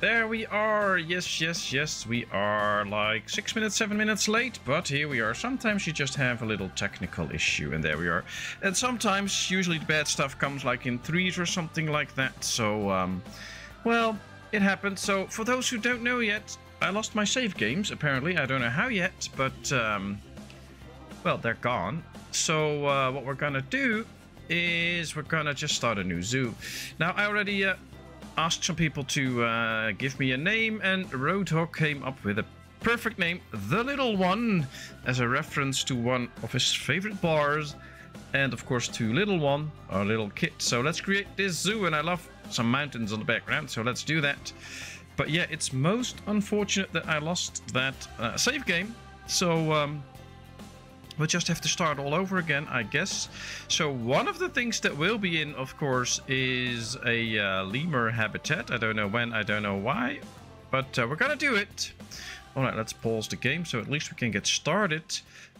There we are. Yes, yes, yes. We are like 6 minutes, 7 minutes late, but here we are. Sometimes you just have a little technical issue, and there we are. And sometimes, usually the bad stuff comes like in threes or something like that. So, well, it happened. So, for those who don't know yet, I lost my save games, apparently. I don't know how yet, but, well, they're gone. So, what we're gonna do is we're gonna just start a new zoo. Now, I already... asked some people to give me a name, and Roadhog came up with a perfect name, The Little One, as a reference to one of his favorite bars, and of course to Little One, our little kid. So let's create this zoo, and I love some mountains on the background, so let's do that. But yeah, it's most unfortunate that I lost that save game, so we'll just have to start all over again, I guess. So one of the things that will be in, of course, is a lemur habitat. I don't know when, I don't know why, but we're gonna do it. All right, let's pause the game so at least we can get started,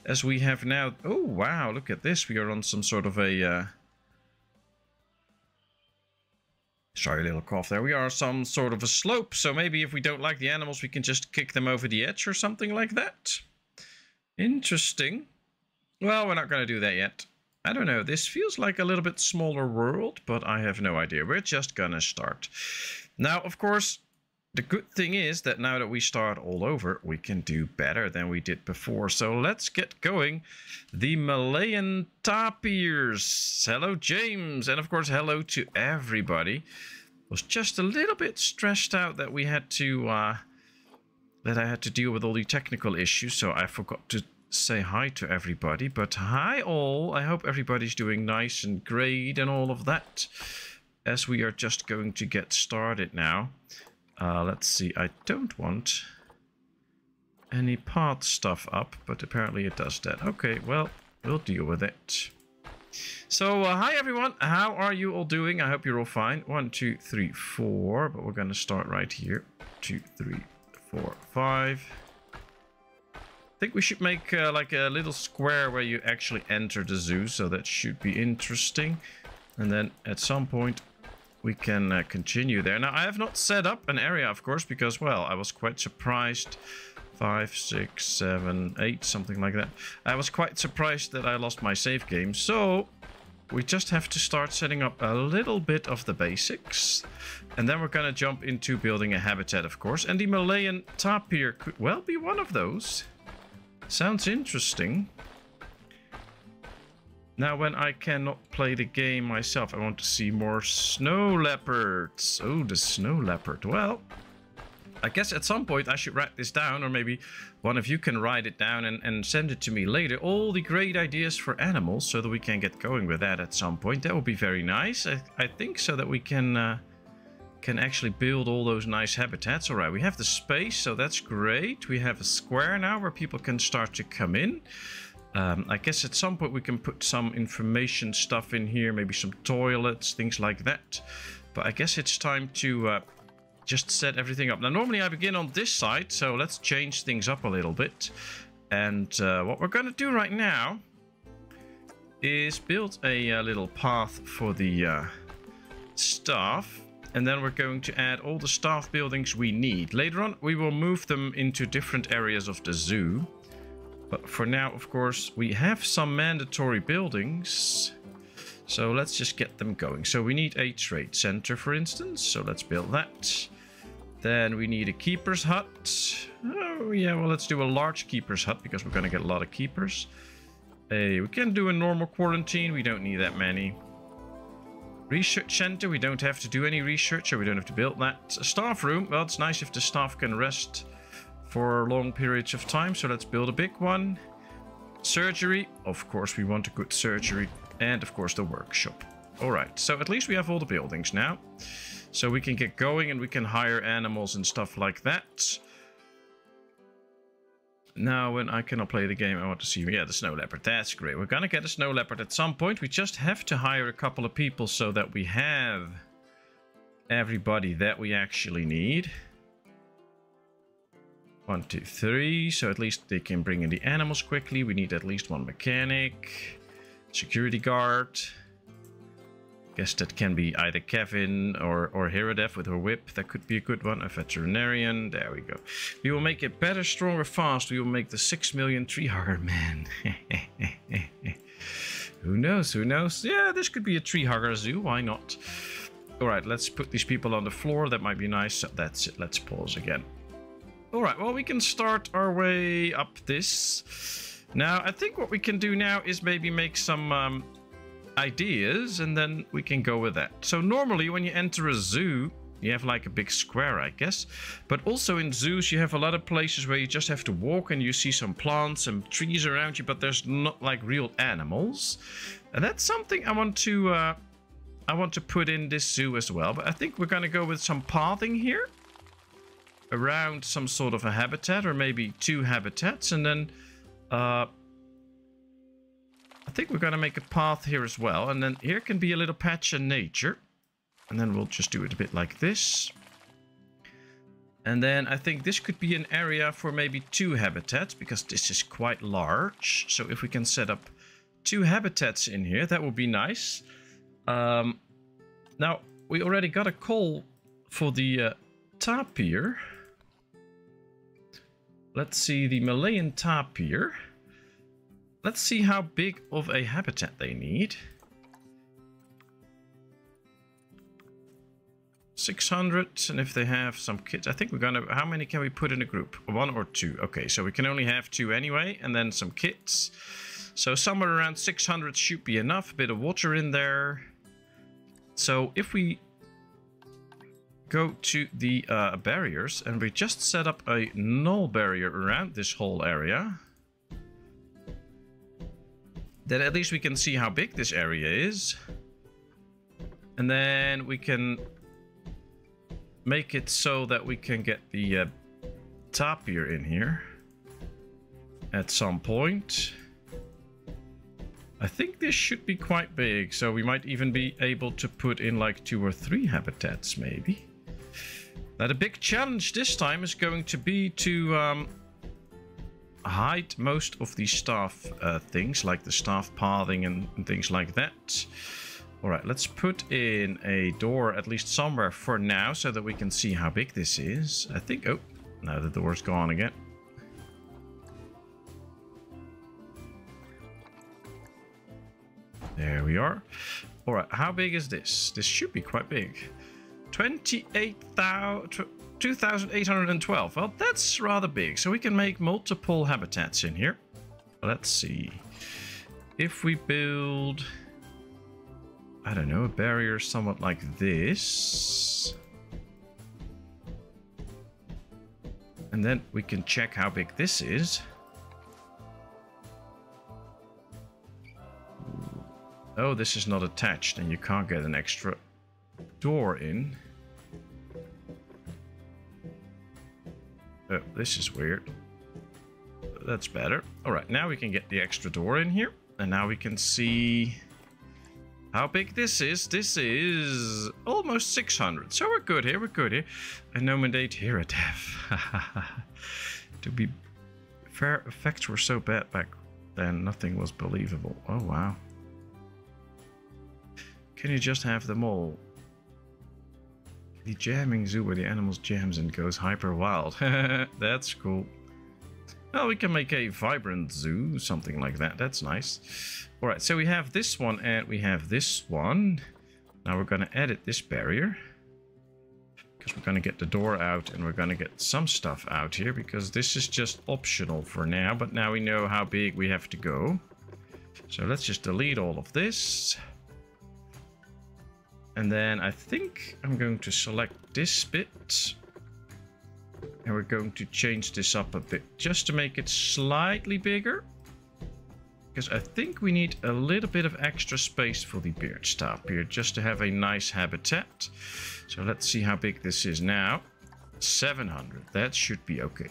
as we have now. Oh wow, look at this. We are on some sort of a sorry, little cough there. We are on some sort of a slope, so maybe if we don't like the animals, we can just kick them over the edge or something like that. Interesting. Well, we're not going to do that yet. I don't know. This feels like a little bit smaller world, but I have no idea. We're just going to start. Now, of course, the good thing is that now that we start all over, we can do better than we did before. So let's get going. The Malayan tapirs. Hello, James. And of course, hello to everybody. I was just a little bit stressed out that we had to... that I had to deal with all the technical issues, so I forgot to say hi to everybody. But hi all, I hope everybody's doing nice and great and all of that, as we are just going to get started now. Let's see, I don't want any path stuff up, but apparently it does that. Okay, well, we'll deal with it. So, hi everyone, how are you all doing? I hope you're all fine. 1, 2, 3, 4, but we're going to start right here. 2, 3, 4, 5. I think we should make like a little square where you actually enter the zoo, so that should be interesting. And then at some point we can continue there. Now I have not set up an area, of course, because, well, I was quite surprised. 5, 6, 7, 8, something like that. I was quite surprised that I lost my save game, so we just have to start setting up a little bit of the basics. And then we're going to jump into building a habitat, of course. And the Malayan tapir could well be one of those. Sounds interesting. Now, when I cannot play the game myself, I want to see more snow leopards. Oh, the snow leopard. Well, I guess at some point I should write this down, or maybe one of you can write it down and send it to me later. All the great ideas for animals, so that we can get going with that at some point. That would be very nice, I think, so that we can actually build all those nice habitats. All right, we have the space, so that's great. We have a square now where people can start to come in. I guess at some point we can put some information stuff in here, maybe some toilets, things like that. But I guess it's time to... just set everything up. Now, normally I begin on this side, so let's change things up a little bit. And what we're going to do right now is build a little path for the staff. And then we're going to add all the staff buildings we need. Later on, we will move them into different areas of the zoo. But for now, of course, we have some mandatory buildings. So let's just get them going. So we need a trade center, for instance. So let's build that. Then we need a keeper's hut. Oh yeah, well, let's do a large keeper's hut, because we're going to get a lot of keepers. We can do a normal quarantine. We don't need that many. Research center. We don't have to do any research, so we don't have to build that. A staff room. Well, it's nice if the staff can rest for long periods of time. So let's build a big one. Surgery. Of course, we want a good surgery. And of course the workshop. All right, so at least we have all the buildings now. So we can get going, and we can hire animals and stuff like that. Now, when I cannot play the game, I want to see... yeah, the snow leopard. That's great. We're going to get a snow leopard at some point. We just have to hire a couple of people so that we have everybody that we actually need. 1, 2, 3. So at least they can bring in the animals quickly. We need at least one mechanic. Security guard, Guess that can be either Kevin or Herodef with her whip. That could be a good one. A veterinarian. There we go. We will make it better, stronger, fast. We will make the 6 million tree hugger man. Who knows? Who knows? Yeah, this could be a tree hugger zoo. Why not? All right, let's put these people on the floor. That might be nice. So that's it. Let's pause again. All right, well, we can start our way up this. Now, I think what we can do now is maybe make some... ideas, and then we can go with that. So normally when you enter a zoo you have like a big square, I guess, but also in zoos you have a lot of places where you just have to walk and you see some plants and trees around you, but there's not like real animals. And that's something I want to put in this zoo as well. But I think we're gonna go with some pathing here around some sort of a habitat, or maybe two habitats, and then I think we're going to make a path here as well. And then here can be a little patch of nature. And then we'll just do it a bit like this. And then I think this could be an area for maybe two habitats, because this is quite large. So if we can set up two habitats in here, that would be nice. Now, we already got a call for the tapir. Let's see, the Malayan tapir. Let's see how big of a habitat they need. 600, and if they have some kids, I think we're gonna... How many can we put in a group? One or two? Okay, so we can only have two anyway, and then some kids. So somewhere around 600 should be enough. A bit of water in there. So if we go to the barriers, and we just set up a null barrier around this whole area... Then at least we can see how big this area is. And then we can make it so that we can get the tapir in here at some point. I think this should be quite big. So we might even be able to put in like two or three habitats maybe. Now the big challenge this time is going to be to... hide most of the staff things, like the staff pathing and things like that. All right, let's put in a door at least somewhere for now, so that we can see how big this is. I think, oh, now the door's gone again. There we are. All right, how big is this? This should be quite big. 2,812. Well, that's rather big. So we can make multiple habitats in here. Let's see. If we build, I don't know, a barrier somewhat like this. And then we can check how big this is. Oh, this is not attached and you can't get an extra door in. Oh, this is weird. That's better. All right, now we can get the extra door in here. And now we can see how big this is. This is almost 600. So we're good here. We're good here. I nominate Herodef. To be fair, effects were so bad back then. Nothing was believable. Oh, wow. Can you just have them all? The jamming zoo where the animals jams and goes hyper wild. That's cool. Well, we can make a vibrant zoo, something like that. That's nice. All right, so we have this one and we have this one. Now we're going to edit this barrier, because we're going to get the door out and we're going to get some stuff out here, because this is just optional for now. But now we know how big we have to go. So let's just delete all of this. And then I think I'm going to select this bit. And we're going to change this up a bit just to make it slightly bigger. Because I think we need a little bit of extra space for the beard stop here just to have a nice habitat. So let's see how big this is now. 700. That should be okay.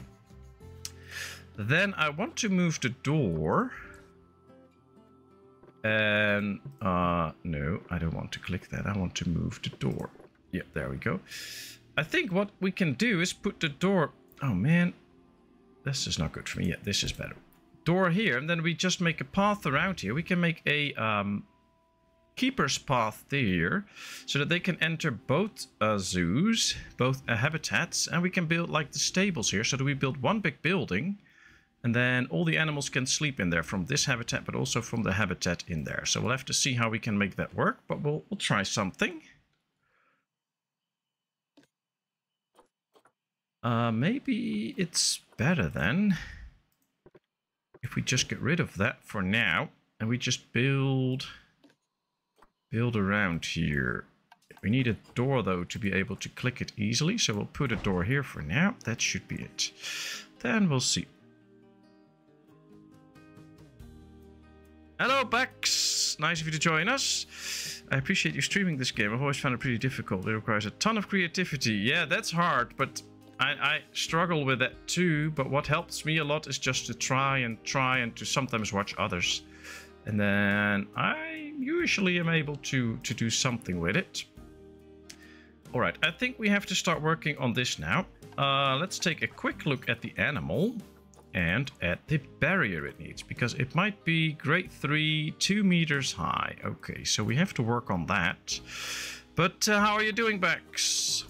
Then I want to move the door. And no, I don't want to click that. I want to move the door. Yeah, there we go. I think what we can do is put the door... Oh, man. This is not good for me. Yeah, this is better. Door here, and then we just make a path around here. We can make a keeper's path there, so that they can enter both zoos, both habitats, and we can build like the stables here, so that we build one big building, and then all the animals can sleep in there from this habitat, but also from the habitat in there. So we'll have to see how we can make that work, but we'll try something. Maybe it's better then if we just get rid of that for now, and we just build around here. We need a door though to be able to click it easily, so we'll put a door here for now. That should be it. Then we'll see. Hello, Bax! Nice of you to join us. I appreciate you streaming this game. I've always found it pretty difficult. It requires a ton of creativity. Yeah, that's hard, but I struggle with that too. But what helps me a lot is just to try and to sometimes watch others. And then I usually am able to do something with it. All right, I think we have to start working on this now. Let's take a quick look at the animal. And at the barrier it needs, because it might be grade 3, 2 meters high. Okay, so we have to work on that. But how are you doing, Bax?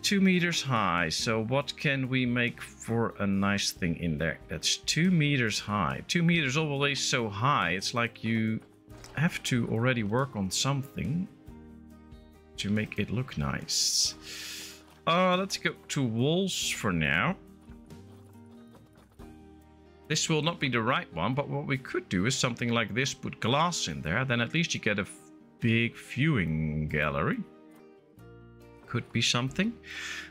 2 meters high. So what can we make for a nice thing in there? That's 2 meters high. 2 meters always so high. It's like you have to already work on something to make it look nice. Let's go to walls for now. This will not be the right one, but what we could do is something like this. Put glass in there, then at least you get a big viewing gallery. Could be something.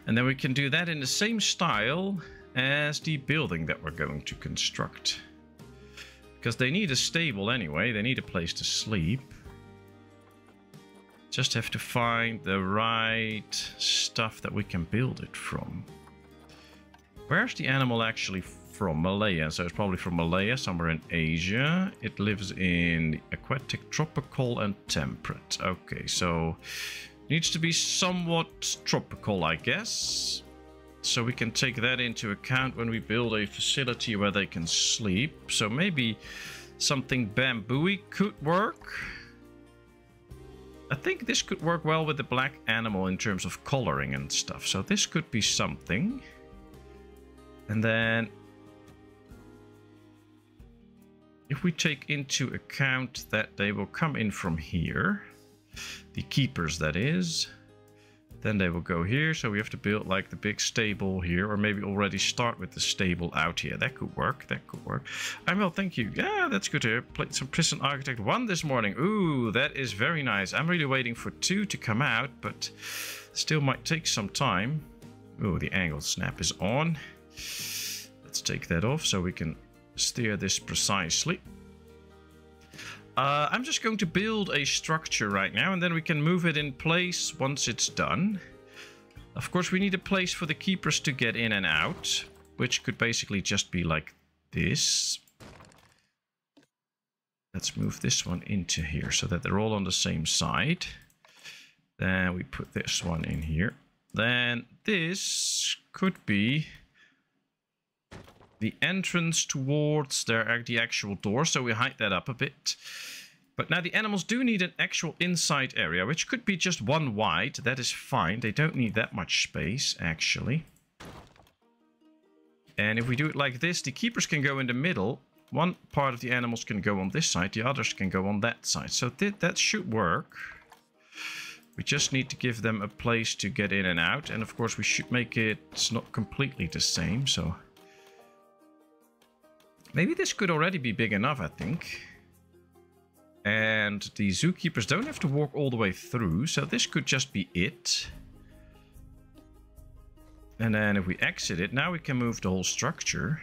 And then we can do that in the same style as the building that we're going to construct. Because they need a stable anyway, they need a place to sleep. Just have to find the right stuff that we can build it from. Where's the animal actually from? Malaya. So it's probably from Malaya, somewhere in Asia. It lives in aquatic, tropical and temperate. Okay, so needs to be somewhat tropical, I guess. So we can take that into account when we build a facility where they can sleep. So maybe something bamboo-y could work. I think this could work well with the black animal in terms of coloring and stuff. So this could be something. And then if we take into account that they will come in from here, the keepers that is, then they will go here. So we have to build like the big stable here, or maybe already start with the stable out here. That could work, that could work. I will, thank you. Yeah, that's good here. Played some Prison Architect 1 this morning. Ooh, that is very nice. I'm really waiting for 2 to come out, but still might take some time. Ooh, the angle snap is on. Let's take that off so we can steer this precisely. I'm just going to build a structure right now, and then we can move it in place once it's done. Of course, we need a place for the keepers to get in and out, which could basically just be like this. Let's move this one into here so that they're all on the same side. Then we put this one in here. Then this could be the entrance towards the actual door, so we hide that up a bit. But now the animals do need an actual inside area, which could be just one wide. That is fine. They don't need that much space, actually. And if we do it like this, the keepers can go in the middle. One part of the animals can go on this side. The others can go on that side. So that should work. We just need to give them a place to get in and out. And of course, we should make it not completely the same, so maybe this could already be big enough, I think. And the zookeepers don't have to walk all the way through, so this could just be it. And then if we exit it, now we can move the whole structure.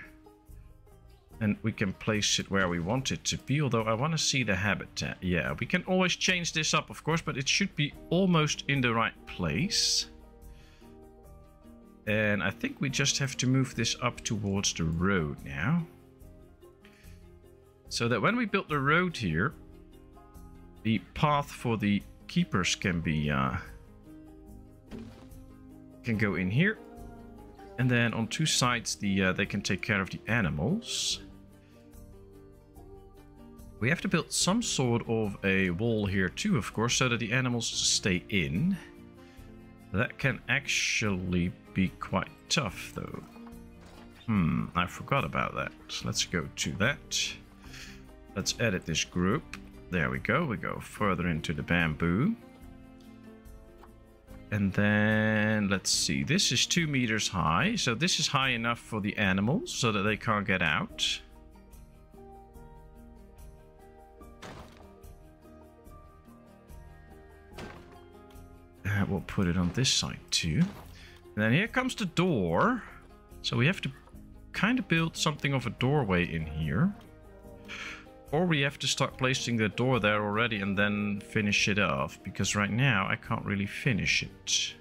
And we can place it where we want it to be, although I want to see the habitat. Yeah, we can always change this up, of course, but it should be almost in the right place. And I think we just have to move this up towards the road now. So that when we build the road here, the path for the keepers can be can go in here, and then on two sides they can take care of the animals. We have to build some sort of a wall here too, of course, so that the animals stay in. That can actually be quite tough, though. I forgot about that. Let's go to that. Let's edit this group. There we go. We go further into the bamboo. And then, let's see. This is 2 meters high. So this is high enough for the animals so that they can't get out. And we'll put it on this side too. And then here comes the door. So we have to kind of build something of a doorway in here. Or we have to start placing the door there already and then finish it off. Because right now I can't really finish it.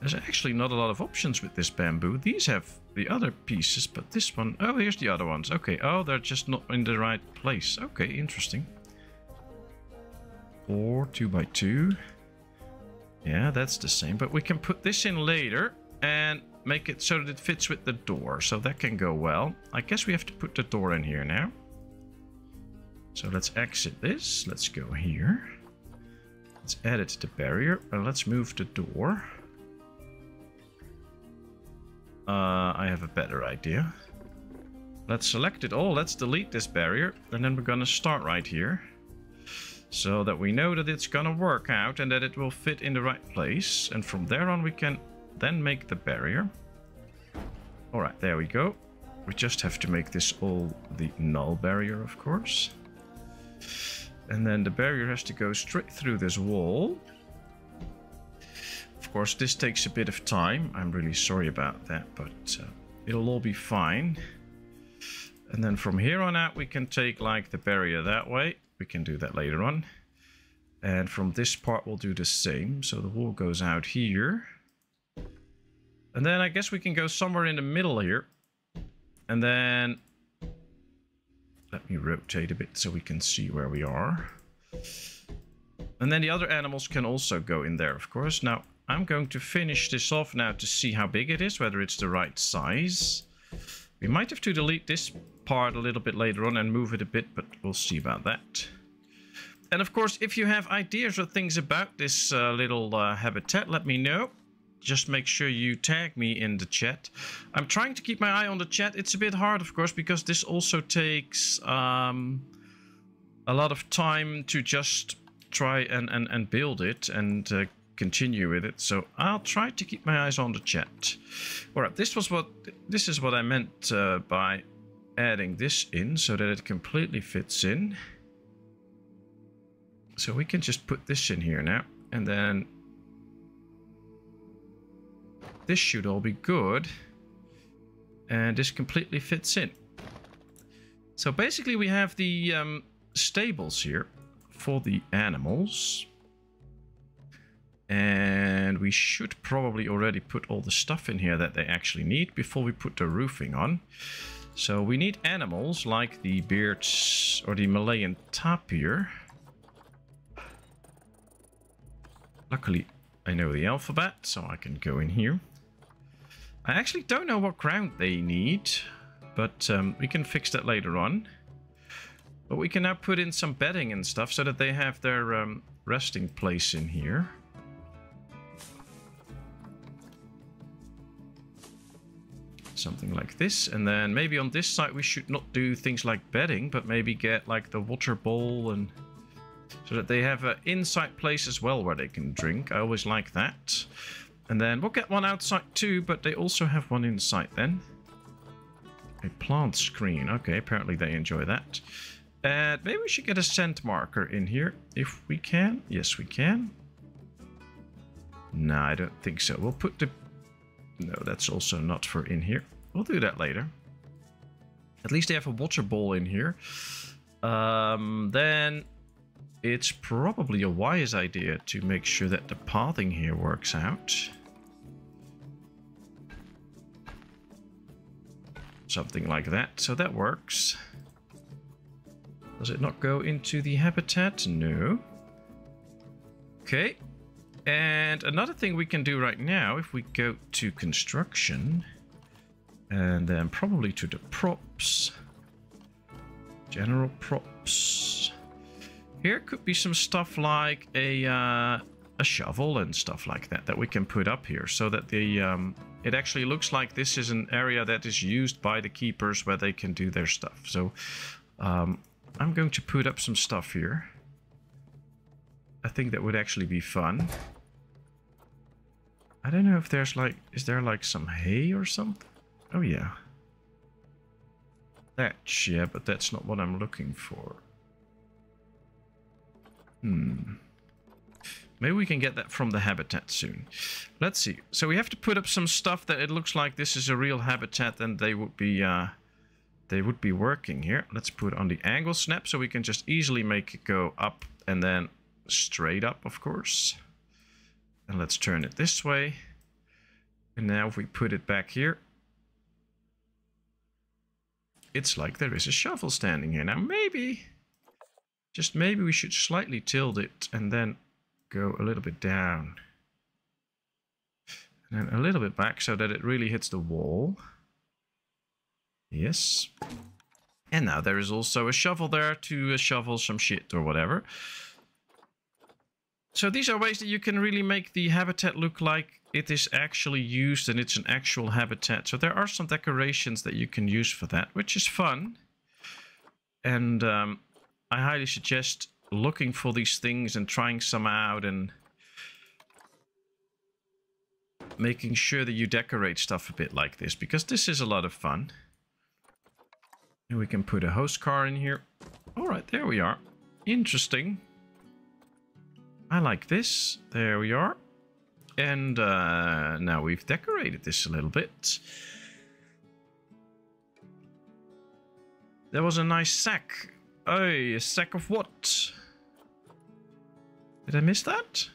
There's actually not a lot of options with this bamboo. These have the other pieces, but this one... Oh, here's the other ones. Okay. Oh, they're just not in the right place. Okay, interesting. Or 2 by 2. Yeah, that's the same, but we can put this in later and make it so that it fits with the door, so that can go well. I guess we have to put the door in here now. So let's exit this. Let's go here. Let's edit the barrier and let's move the door. I have a better idea. Let's select it all. Let's delete this barrier and then we're gonna start right here. So that we know that it's gonna work out and that it will fit in the right place. And from there on we can then make the barrier. Alright, there we go. We just have to make this all the null barrier, of course. And then the barrier has to go straight through this wall. Of course, this takes a bit of time. I'm really sorry about that, but it'll all be fine. And then from here on out we can take like the barrier that way. We can do that later on. And from this part we'll do the same. So the wall goes out here. And then I guess we can go somewhere in the middle here. And then... Let me rotate a bit so we can see where we are. And then the other animals can also go in there, of course. Now, I'm going to finish this off now to see how big it is, whether it's the right size. We might have to delete this part a little bit later on and move it a bit, but we'll see about that. And of course, if you have ideas or things about this little habitat, let me know. Just make sure you tag me in the chat. I'm trying to keep my eye on the chat. It's a bit hard, of course, because this also takes a lot of time to just try and build it and continue with it. So I'll try to keep my eyes on the chat. All right, this is what I meant by adding this in, so that it completely fits in. So we can just put this in here now, and then this should all be good, and this completely fits in. So basically we have the stables here for the animals. And we should probably already put all the stuff in here that they actually need before we put the roofing on. So we need animals like the beards or the Malayan tapir. Luckily, I know the alphabet, so I can go in here. I actually don't know what ground they need, but we can fix that later on. But we can now put in some bedding and stuff so that they have their resting place in here. Something like this. And then maybe on this side we should not do things like bedding, but maybe get like the water bowl, and so that they have an inside place as well where they can drink. I always like that. And then we'll get one outside too, but they also have one inside. Then a plant screen. Okay, apparently they enjoy that. And maybe we should get a scent marker in here if we can. Yes, we can. No, I don't think so. We'll put the... No, that's also not for in here. We'll do that later. At least they have a water bowl in here. Then it's probably a wise idea to make sure that the pathing here works out. Something like that. So that works. Does it not go into the habitat? No. Okay. And another thing we can do right now, if we go to construction and then probably to the props, general props, here could be some stuff like a shovel and stuff like that that we can put up here, so that the it actually looks like this is an area that is used by the keepers where they can do their stuff. So I'm going to put up some stuff here. I think that would actually be fun. I don't know if there's like, is there like some hay or something? Oh yeah. Thatch, yeah, but that's not what I'm looking for. Maybe we can get that from the habitat soon. Let's see. So we have to put up some stuff that it looks like this is a real habitat and they would be working here. Let's put on the angle snap so we can just easily make it go up and then straight up, of course. And let's turn it this way. And now if we put it back here, it's like there is a shovel standing here. Now maybe, just maybe we should slightly tilt it and then go a little bit down and then a little bit back so that it really hits the wall. Yes. And now there is also a shovel there to shovel some shit or whatever. So these are ways that you can really make the habitat look like it is actually used and it's an actual habitat. So there are some decorations that you can use for that, which is fun. And I highly suggest looking for these things and trying some out and making sure that you decorate stuff a bit like this, because this is a lot of fun. And we can put a host car in here. All right, there we are. Interesting. I like this. There we are. And now we've decorated this a little bit. There was a nice sack. Oh, a sack of what? Did I miss that?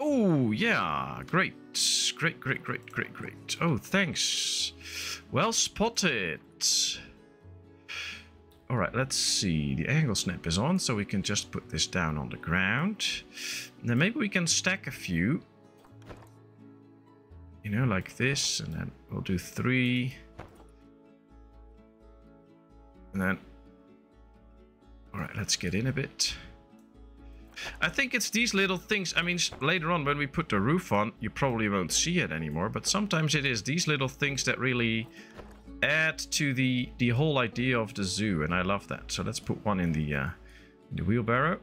Oh, yeah. Great. Great, great, great, great, great. Oh, thanks. Well spotted. All right, let's see. The angle snap is on, so we can just put this down on the ground. Now maybe we can stack a few. You know, like this, and then we'll do 3. And then... All right, let's get in a bit. I think it's these little things. I mean, later on when we put the roof on, you probably won't see it anymore. But sometimes it is these little things that really add to the whole idea of the zoo, and I love that. So let's put one in the wheelbarrow,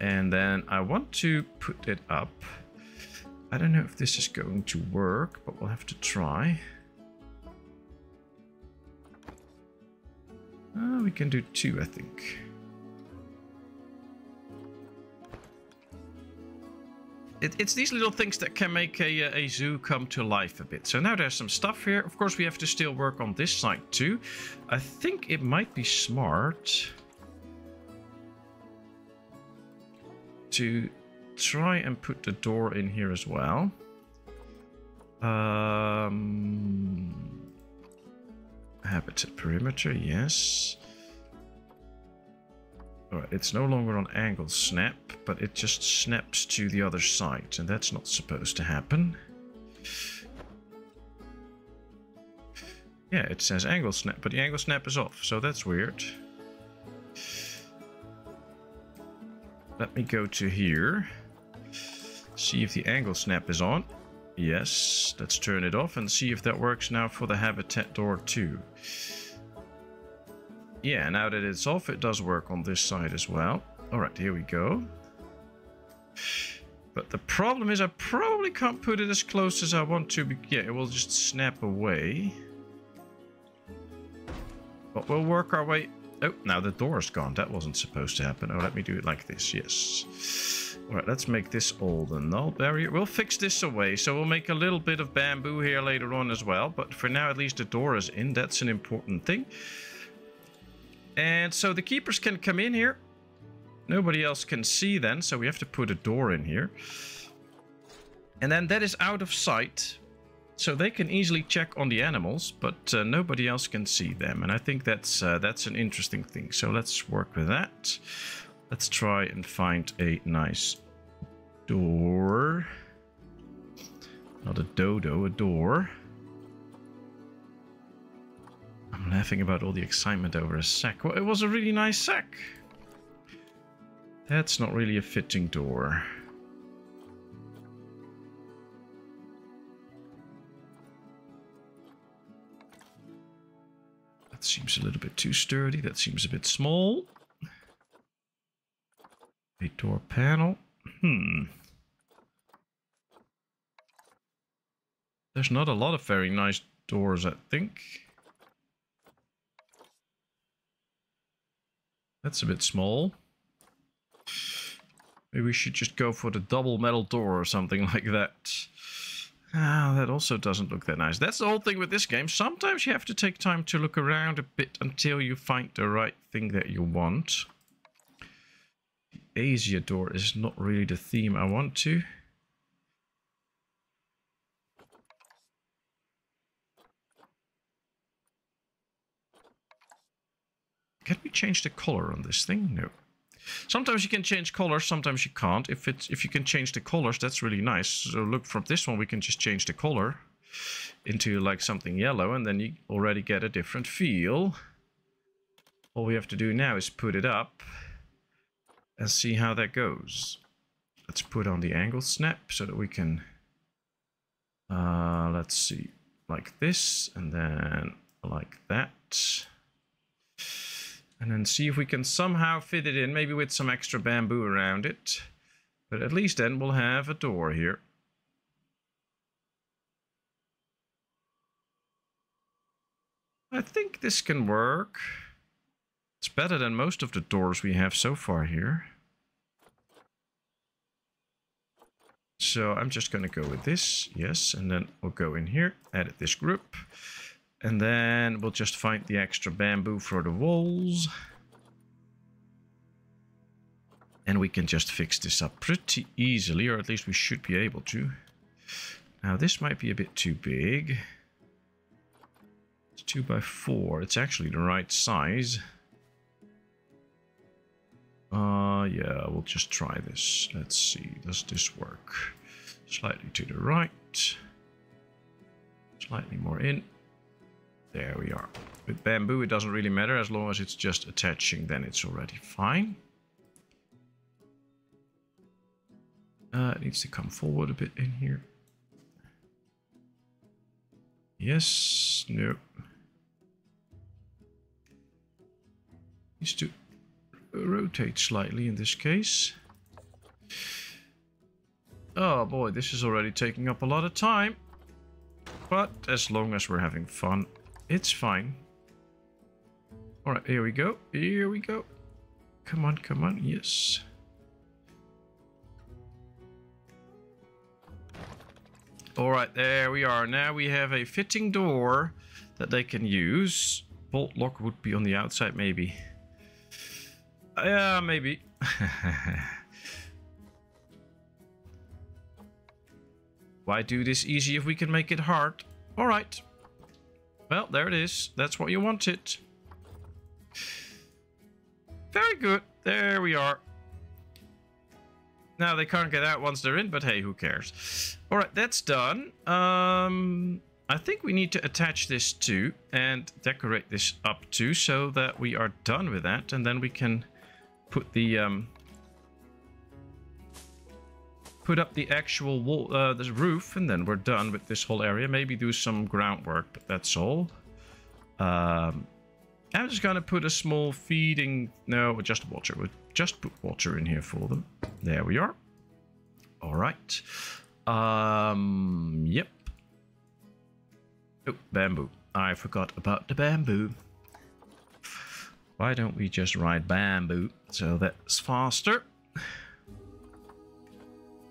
and then I want to put it up. I don't know if this is going to work, but we'll have to try. We can do 2, I think. It's these little things that can make a zoo come to life a bit. So now there's some stuff here. Of course, we have to still work on this side too. I think it might be smart to try and put the door in here as well. Habitat perimeter, yes. Alright, it's no longer on angle snap, but it just snaps to the other side, and that's not supposed to happen. Yeah, it says angle snap, but the angle snap is off, so that's weird. Let me go to here, see if the angle snap is on. Yes, let's turn it off and see if that works now for the habitat door too. Yeah, now that it's off, it does work on this side as well. All right, here we go. But the problem is I probably can't put it as close as I want to. Yeah, it will just snap away. But we'll work our way... Oh, now the door's gone. That wasn't supposed to happen. Oh, let me do it like this. Yes. All right, let's make this old and null barrier. We'll fix this away. So we'll make a little bit of bamboo here later on as well. But for now, at least the door is in. That's an important thing. And so the keepers can come in here. Nobody else can see then, so we have to put a door in here. And then that is out of sight. So they can easily check on the animals, but nobody else can see them. And I think that's an interesting thing. So let's work with that. Let's try and find a nice door. Not a dodo, a door. I'm laughing about all the excitement over a sack. Well, it was a really nice sack. That's not really a fitting door. That seems a little bit too sturdy. That seems a bit small. A door panel. There's not a lot of very nice doors, I think. That's a bit small. Maybe we should just go for the double metal door or something like that. Ah, that also doesn't look that nice. That's the whole thing with this game. Sometimes you have to take time to look around a bit until you find the right thing that you want. The Asia door is not really the theme I want to. Can we change the color on this thing? No. Sometimes you can change colors, sometimes you can't. If you can change the colors, that's really nice. So look, from this one we can just change the color into like something yellow, and then you already get a different feel. All we have to do now is put it up and see how that goes. Let's put on the angle snap so that we can, let's see, like this, and then like that. And then see if we can somehow fit it in, maybe with some extra bamboo around it. But at least then we'll have a door here. I think this can work. It's better than most of the doors we have so far here. So I'm just going to go with this, yes, and then we'll go in here, edit this group. And then we'll just find the extra bamboo for the walls. And we can just fix this up pretty easily, or at least we should be able to. Now this might be a bit too big. It's 2 by 4. It's actually the right size. Yeah, we'll just try this. Let's see, does this work? Slightly to the right. Slightly more in. There we are. With bamboo, it doesn't really matter. As long as it's just attaching, then it's already fine. It needs to come forward a bit in here. Yes. No. Needs to rotate slightly in this case. Oh boy, this is already taking up a lot of time. But as long as we're having fun, it's fine. All right, here we go. Here we go. Come on, come on. Yes. All right, there we are. Now we have a fitting door that they can use. Bolt lock would be on the outside, maybe. Yeah, maybe. Why do this easy if we can make it hard? All right. Well, there it is. That's what you wanted. Very good. There we are. Now they can't get out once they're in, but hey, who cares? All right, that's done. I think we need to attach this too and decorate this up too, so that we are done with that. And then we can put the put up the actual wall, this roof, and then we're done with this whole area. Maybe do some groundwork, but that's all. I'm just gonna put a small feeding. No, just water. We'll just put water in here for them. There we are. All right. Yep. Oh, bamboo. I forgot about the bamboo. Why don't we just ride bamboo? So that's faster.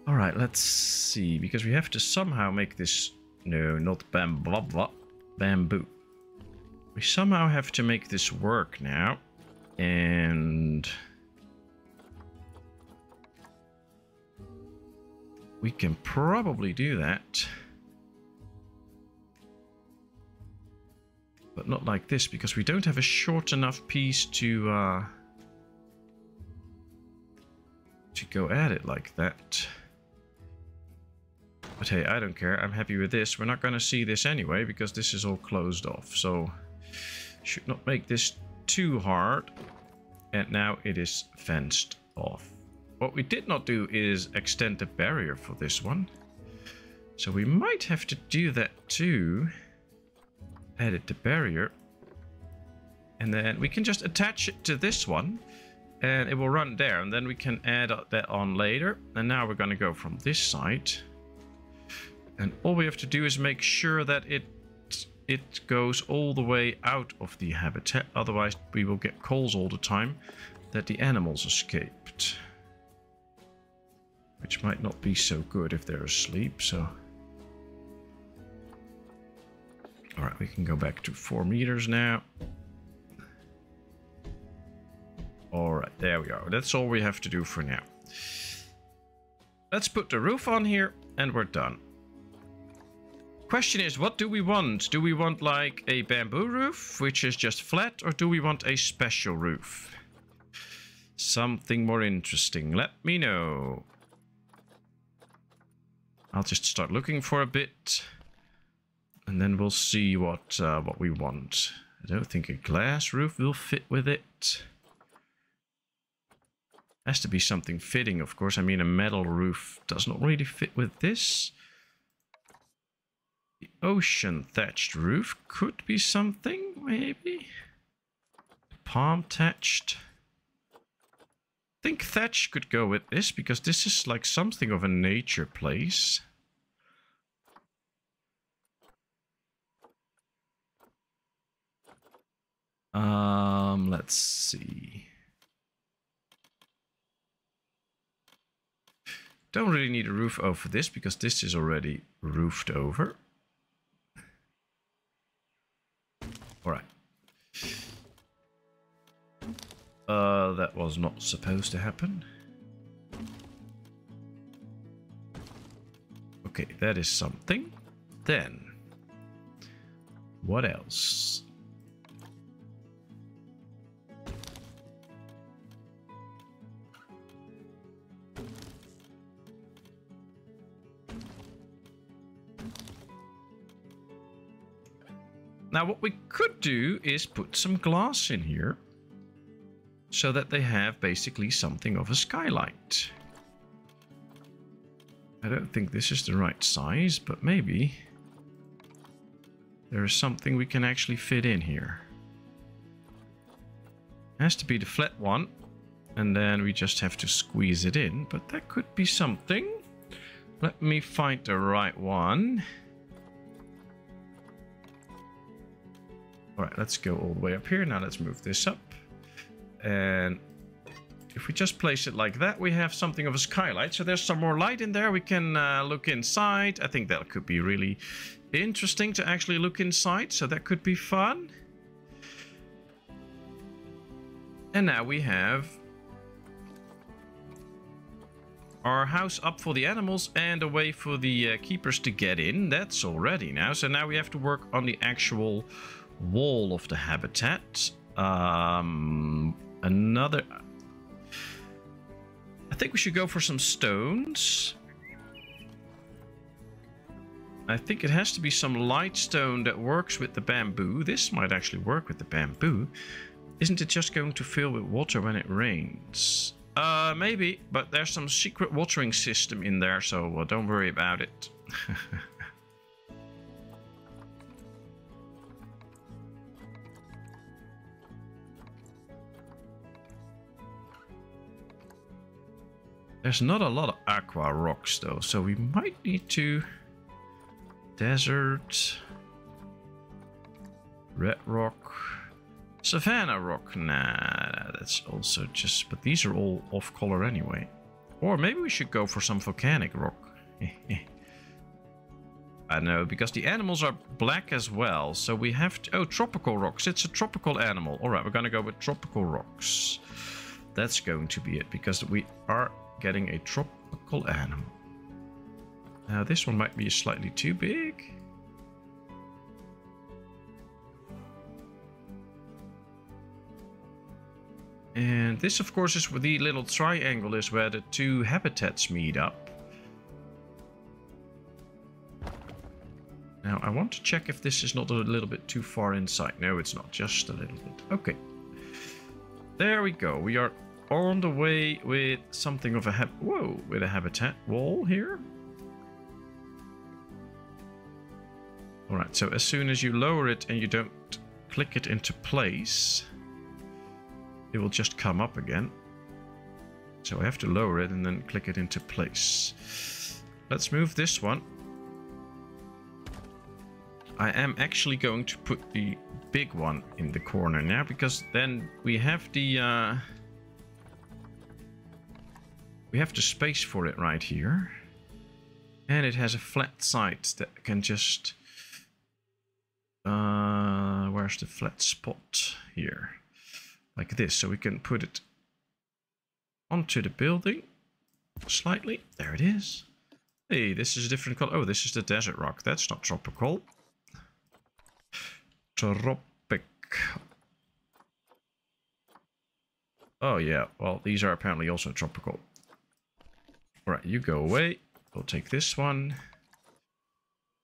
All right, let's see, because we have to somehow make this... No, not bamboo. We somehow have to make this work now. And we can probably do that but not like this, because we don't have a short enough piece to go at it like that. But hey, I don't care. I'm happy with this. We're not going to see this anyway, because this is all closed off. So should not make this too hard. And now it is fenced off. What we did not do is extend the barrier for this one. So we might have to do that too. Edit the barrier. And then we can just attach it to this one. And it will run there. And then we can add that on later. And now we're going to go from this side. And all we have to do is make sure that it goes all the way out of the habitat. Otherwise, we will get calls all the time that the animals escaped. Which might not be so good if they're asleep, so... Alright, we can go back to 4 meters now. Alright, there we are. That's all we have to do for now. Let's put the roof on here, and we're done. Question is, what do we want? Do we want like a bamboo roof, which is just flat, or do we want a special roof? Something more interesting. Let me know. I'll just start looking for a bit, and then we'll see what we want. I don't think a glass roof will fit with it. Has to be something fitting, of course. I mean, a metal roof does not really fit with this. The ocean thatched roof could be something, maybe. Palm thatched. I think thatch could go with this, because this is like something of a nature place. Let's see. Don't really need a roof over this, because this is already roofed over. Alright. That was not supposed to happen. Okay, that is something. Then, what else? Now, what we could do is put some glass in here so that they have basically something of a skylight. I don't think this is the right size, but maybe there is something we can actually fit in here. It has to be the flat one, and then we just have to squeeze it in, but that could be something. Let me find the right one. Alright, let's go all the way up here. Now let's move this up. And if we just place it like that, we have something of a skylight. So there's some more light in there. We can look inside. I think that could be really interesting to actually look inside. So that could be fun. And now we have our house up for the animals and a way for the keepers to get in. That's all ready now. So now we have to work on the actual wall of the habitat. Another, I think we should go for some stones. I think it has to be some light stone that works with the bamboo. This might actually work with the bamboo. Isn't it just going to fill with water when it rains? Maybe, but there's some secret watering system in there, so don't worry about it. There's not a lot of aqua rocks though, so we might need to desert, red rock, savanna rock. Nah, that's also just, but these are all off color anyway. Or maybe we should go for some volcanic rock. I know, because the animals are black as well, so we have to, oh, tropical rocks. It's a tropical animal. All right, we're gonna go with tropical rocks. That's going to be it, because we are getting a tropical animal. Now this one might be slightly too big. And this, of course, is where the little triangle is where the two habitats meet up. Now, I want to check if this is not a little bit too far inside. No, it's not. Just a little bit. Okay. There we go. We are on the way with something of a habitat wall here. Alright, so as soon as you lower it and you don't click it into place, it will just come up again. So I have to lower it and then click it into place. Let's move this one. I am actually going to put the big one in the corner now, because then we have the space for it right here. And it has a flat side that can just... where's the flat spot here? Like this, so we can put it onto the building slightly. There it is. Hey, this is a different color. Oh, this is the desert rock. That's not tropical. Tropic. Oh yeah, well, these are apparently also tropical. All right, you go away. We'll take this one.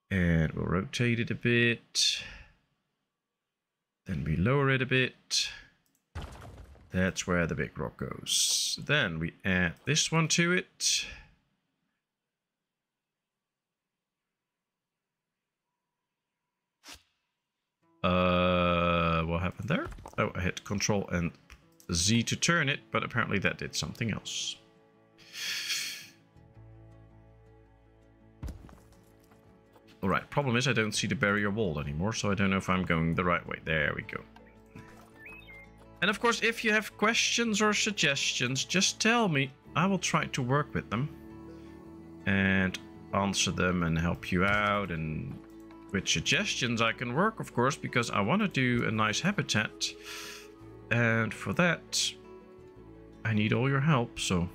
And we'll rotate it a bit. Then we lower it a bit. That's where the big rock goes. Then we add this one to it. What happened there? Oh, I hit Control and Z to turn it, but apparently that did something else. Alright, problem is I don't see the barrier wall anymore, so I don't know if I'm going the right way. There we go. And of course, if you have questions or suggestions, just tell me. I will try to work with them and answer them and help you out. And with suggestions I can work, of course, because I want to do a nice habitat. And for that, I need all your help, so...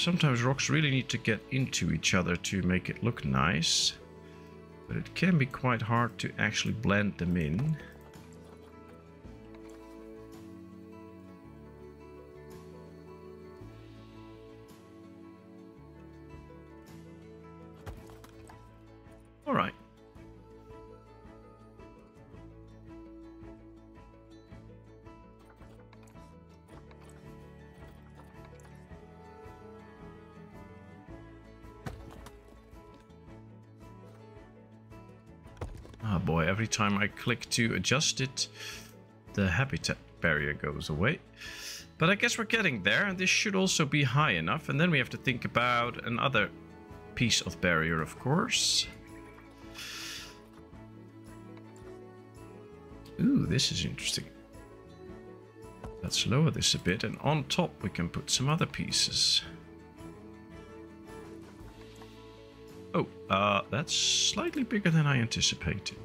Sometimes rocks really need to get into each other to make it look nice, but it can be quite hard to actually blend them in. All right. Boy, every time I click to adjust it, the habitat barrier goes away. But I guess we're getting there, and this should also be high enough. And then we have to think about another piece of barrier, of course. Ooh, this is interesting. Let's lower this a bit, and on top we can put some other pieces. Oh, that's slightly bigger than I anticipated.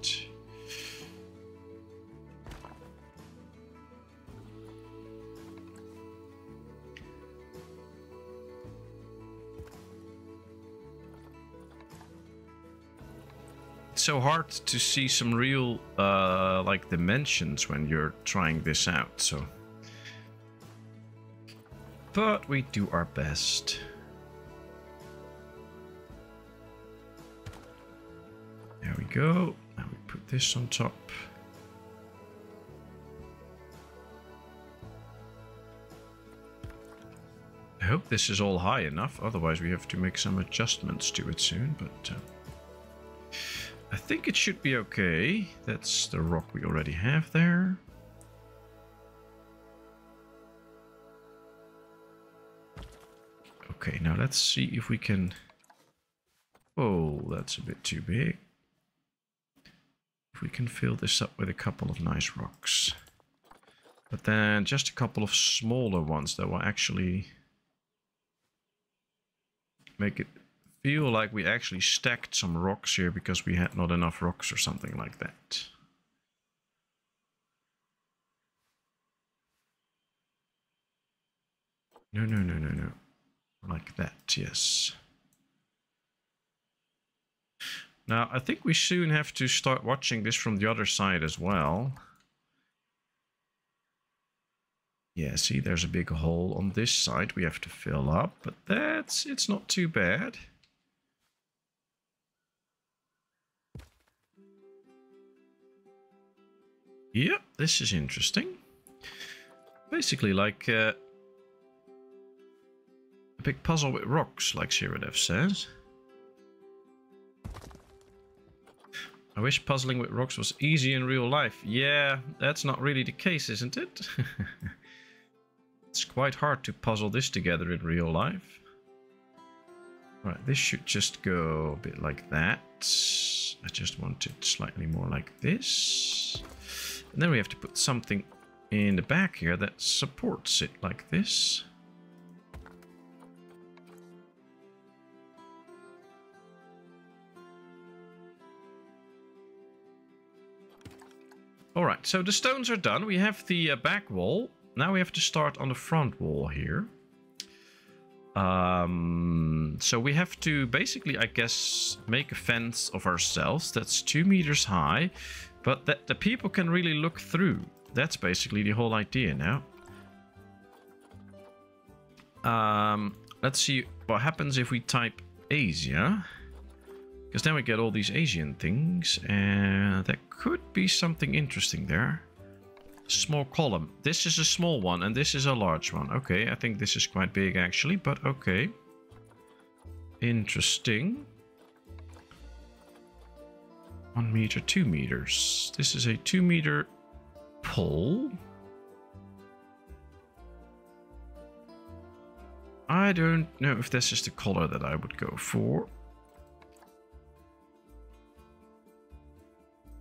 It's so hard to see some real, like, dimensions when you're trying this out, so... But we do our best. There we go. Now we put this on top. I hope this is all high enough, otherwise we have to make some adjustments to it soon, but I think it should be okay. That's the rock we already have there. Okay, now let's see if we can... Oh, that's a bit too big. If we can fill this up with a couple of nice rocks, but then just a couple of smaller ones that will actually make it feel like we actually stacked some rocks here because we had not enough rocks or something like that. No. Like that, yes. Now, I think we soon have to start watching this from the other side as well. Yeah, see, there's a big hole on this side we have to fill up, but it's not too bad. Yep, this is interesting. Basically like a big puzzle with rocks, like Shiridev says. I wish puzzling with rocks was easy in real life. Yeah, that's not really the case, isn't it? It's quite hard to puzzle this together in real life. Right, this should just go a bit like that. I just want it slightly more like this. And then we have to put something in the back here that supports it like this. All right, so the stones are done. We have the back wall. Now we have to start on the front wall here. So we have to basically, I guess, make a fence of ourselves that's 2 meters high, but that the people can really look through. That's basically the whole idea now. Let's see what happens if we type Asia. Because then we get all these Asian things, and there could be something interesting there. Small column. This is a small one and this is a large one. Okay, I think this is quite big actually, but okay. Interesting. 1 meter, 2 meters. This is a 2 meter pole. I don't know if this is the color that I would go for.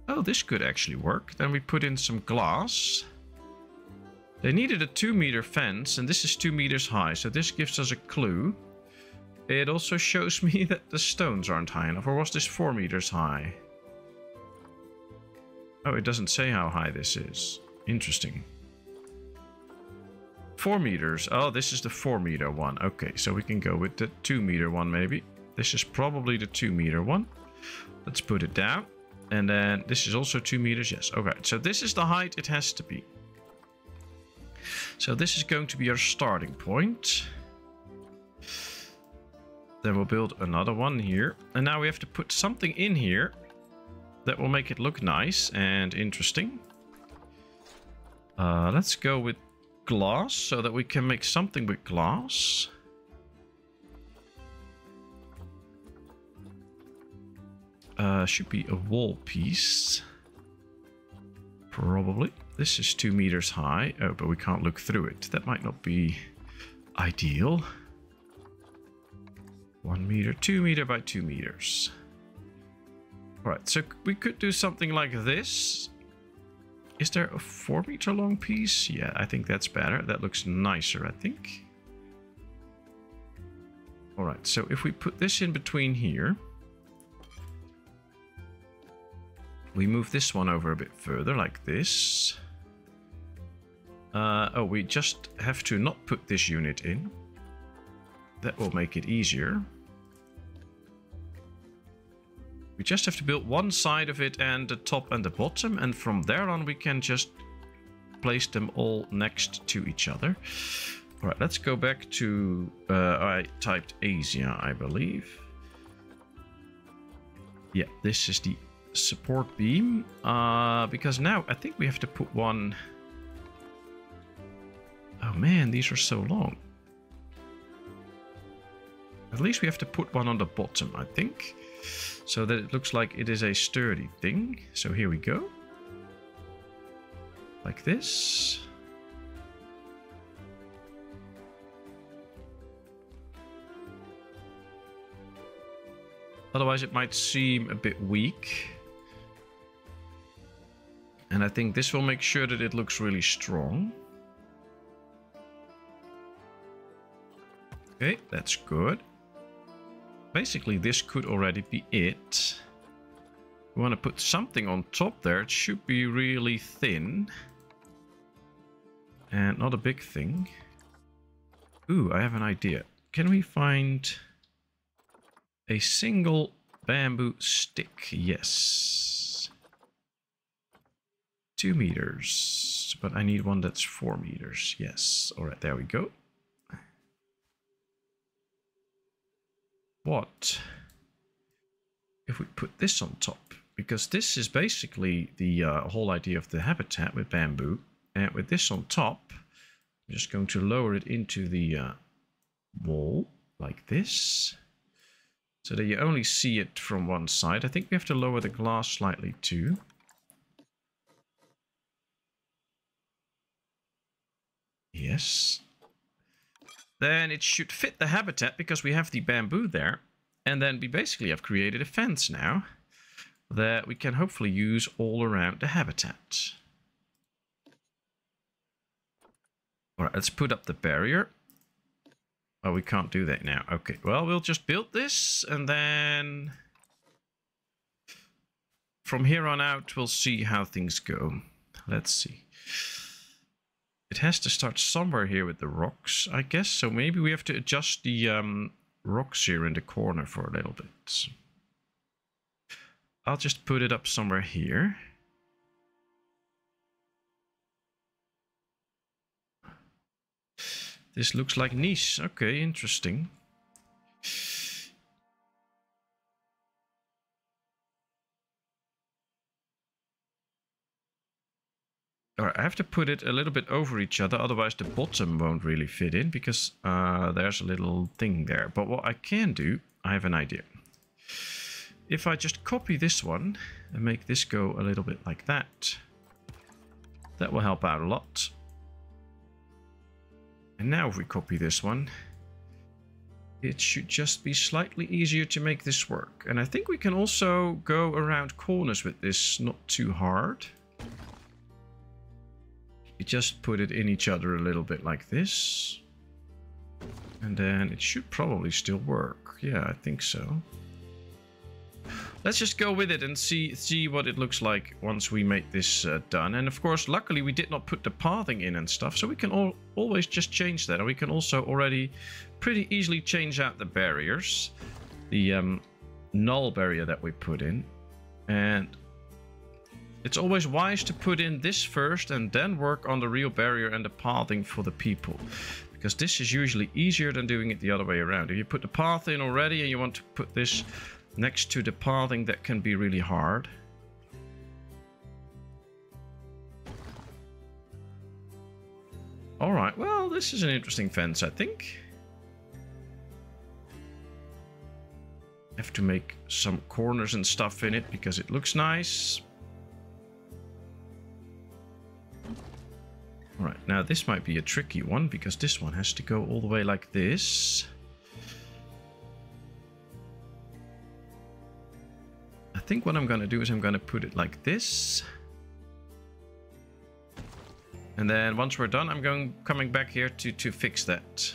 Oh, this could actually work. Then we put in some glass. They needed a 2 meter fence, and this is 2 meters high, so this gives us a clue. It also shows me that the stones aren't high enough, or was this 4 meters high? Oh, it doesn't say how high this is. Interesting. 4 meters. Oh, this is the 4 meter one. Okay, so we can go with the 2 meter one maybe. This is probably the 2 meter one. Let's put it down. And then this is also 2 meters, yes. Okay, so this is the height it has to be. So this is going to be our starting point. Then we'll build another one here. And now we have to put something in here that will make it look nice and interesting. Let's go with glass so that we can make something with glass. Should be a wall piece. Probably. This is 2 meters high. Oh, but we can't look through it. That might not be ideal. 1 meter, 2 meter by 2 meters. Alright, so we could do something like this. Is there a 4 meter long piece? Yeah, I think that's better. That looks nicer, I think. Alright, so if we put this in between here, we move this one over a bit further, like this. Oh, we just have to not put this unit in. That will make it easier. We just have to build one side of it and the top and the bottom. And from there on, we can just place them all next to each other. All right, let's go back to... I typed Asia, I believe. Yeah, this is the... support beam, because now I think we have to put one. Oh man, these are so long. At least we have to put one on the bottom, I think, so that it looks like it is a sturdy thing. So here we go, like this. Otherwise it might seem a bit weak. And I think this will make sure that it looks really strong. Okay, that's good. Basically, this could already be it. We want to put something on top there. It should be really thin. And not a big thing. Ooh, I have an idea. Can we find a single bamboo stick? Yes. 2 meters. But I need one that's 4 meters. Yes. All right, there we go. What if we put this on top? Because this is basically the whole idea of the habitat with bamboo. And with this on top, I'm just going to lower it into the wall like this, so that you only see it from one side. I think we have to lower the glass slightly too. Yes. Then it should fit the habitat because we have the bamboo there. And then we basically have created a fence now that we can hopefully use all around the habitat. All right, let's put up the barrier. Oh, we can't do that now. Okay, well, we'll just build this, and then from here on out, we'll see how things go. Let's see. It has to start somewhere here with the rocks, I guess. So maybe we have to adjust the rocks here in the corner for a little bit. I'll just put it up somewhere here. This looks like niche. Okay, interesting. Alright, I have to put it a little bit over each other, otherwise the bottom won't really fit in, because there's a little thing there. But what I can do, I have an idea. If I just copy this one and make this go a little bit like that, that will help out a lot. And now if we copy this one, it should just be slightly easier to make this work. And I think we can also go around corners with this, not too hard. You just put it in each other a little bit like this. And then it should probably still work. Yeah, I think so. Let's just go with it and see what it looks like once we make this done. And of course, luckily we did not put the pathing in and stuff, so we can always just change that. And we can also already pretty easily change out the barriers, the null barrier that we put in. And it's always wise to put in this first and then work on the real barrier and the pathing for the people, because this is usually easier than doing it the other way around. If you put the path in already and you want to put this next to the pathing, that can be really hard. All right, well, this is an interesting fence, I think. Have to make some corners and stuff in it because it looks nice. All right, now this might be a tricky one because this one has to go all the way like this. I think what I'm going to do is I'm going to put it like this. And then once we're done, I'm coming back here to fix that.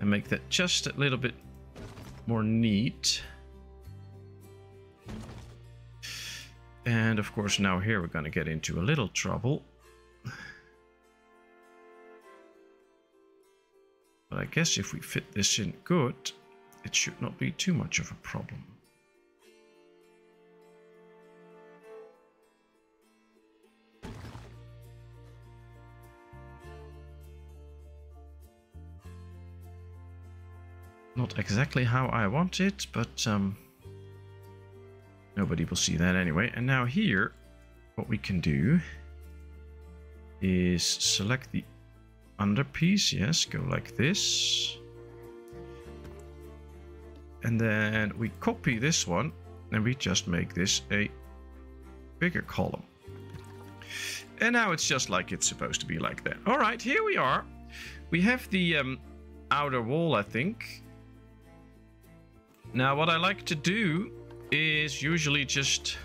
And make that just a little bit more neat. And of course now here we're going to get into a little trouble. But I guess if we fit this in good, it should not be too much of a problem. Not exactly how I want it, but nobody will see that anyway. And now here, what we can do is select the underpiece. Yes, go like this. And then we copy this one and we just make this a bigger column. And now it's just like it's supposed to be like that. All right, here we are. We have the outer wall, I think. Now what I like to do is usually just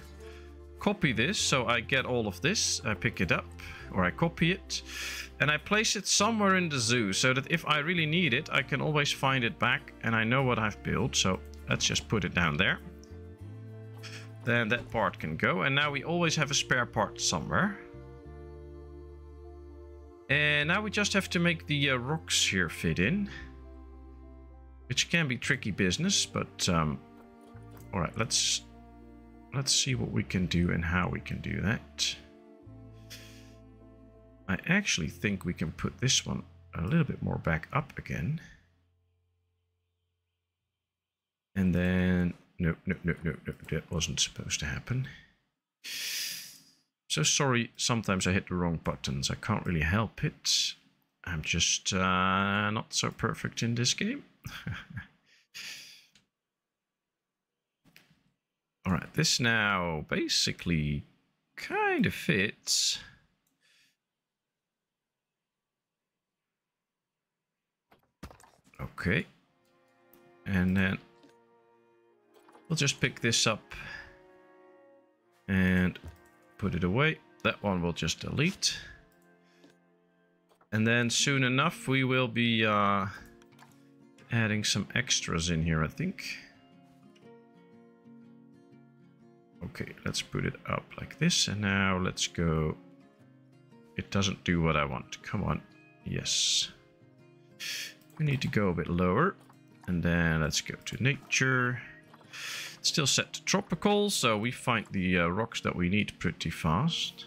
copy this. So I get all of this, I pick it up, or I copy it, and I place it somewhere in the zoo so that if I really need it, I can always find it back and I know what I've built. So let's just put it down there. Then that part can go. And now we always have a spare part somewhere. And now we just have to make the rocks here fit in, which can be tricky business, but all right, let's see what we can do and how we can do that. I actually think we can put this one a little bit more back up again. And then, no, that wasn't supposed to happen. So sorry, sometimes I hit the wrong buttons. I can't really help it. I'm just not so perfect in this game. All right, this now basically kind of fits. Okay. And then we'll just pick this up and put it away. That one we'll just delete. And then soon enough we will be adding some extras in here, I think. Okay, let's put it up like this. And now let's go. It doesn't do what I want. Come on. Yes. We need to go a bit lower. And then let's go to nature. Still set to tropical, so we find the rocks that we need pretty fast.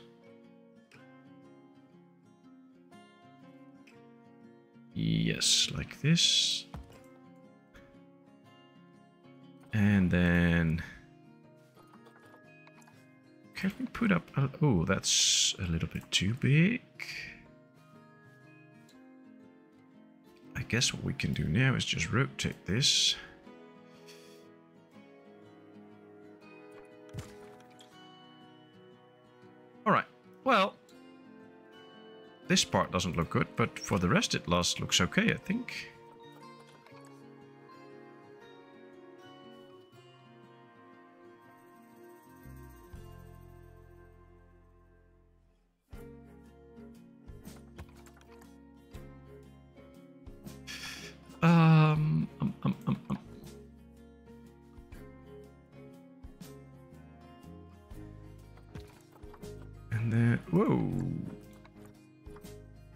Yes, like this. And then can we put up a, oh, that's a little bit too big. I guess what we can do now is just rotate this. Alright, well, this part doesn't look good, but for the rest it looks okay, I think.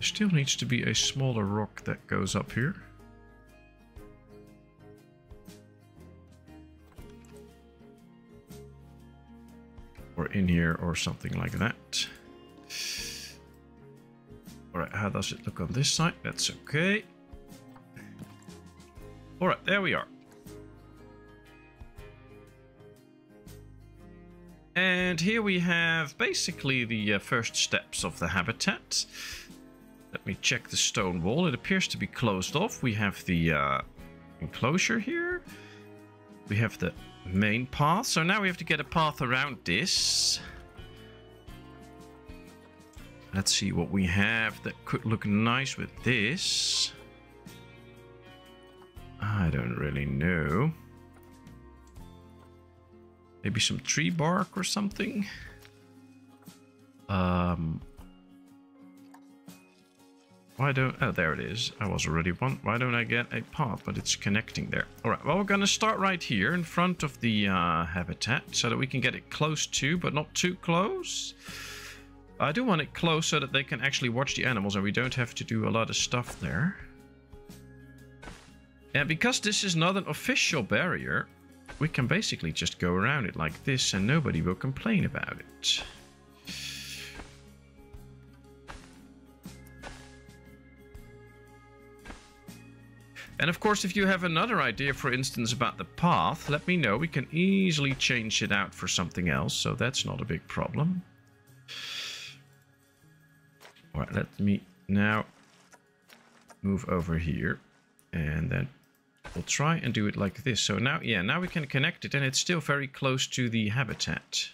Still needs to be a smaller rock that goes up here. Or in here or something like that. Alright, how does it look on this side? That's okay. Alright, there we are. And here we have basically the first steps of the habitat. Let me check the stone wall. It appears to be closed off. We have the enclosure here. We have the main path. So now we have to get a path around this. Let's see what we have that could look nice with this. I don't really know. Maybe some tree bark or something. Why don't... Oh, there it is. I was already one. Why don't I get a path? But it's connecting there. All right. Well, we're going to start right here in front of the habitat so that we can get it close to, but not too close. I do want it close so that they can actually watch the animals and we don't have to do a lot of stuff there. And because this is not an official barrier, we can basically just go around it like this and nobody will complain about it. And of course, if you have another idea, for instance, about the path, let me know. We can easily change it out for something else, so that's not a big problem. All right, let me now move over here, and then we'll try and do it like this. So now, yeah, now we can connect it, and it's still very close to the habitat.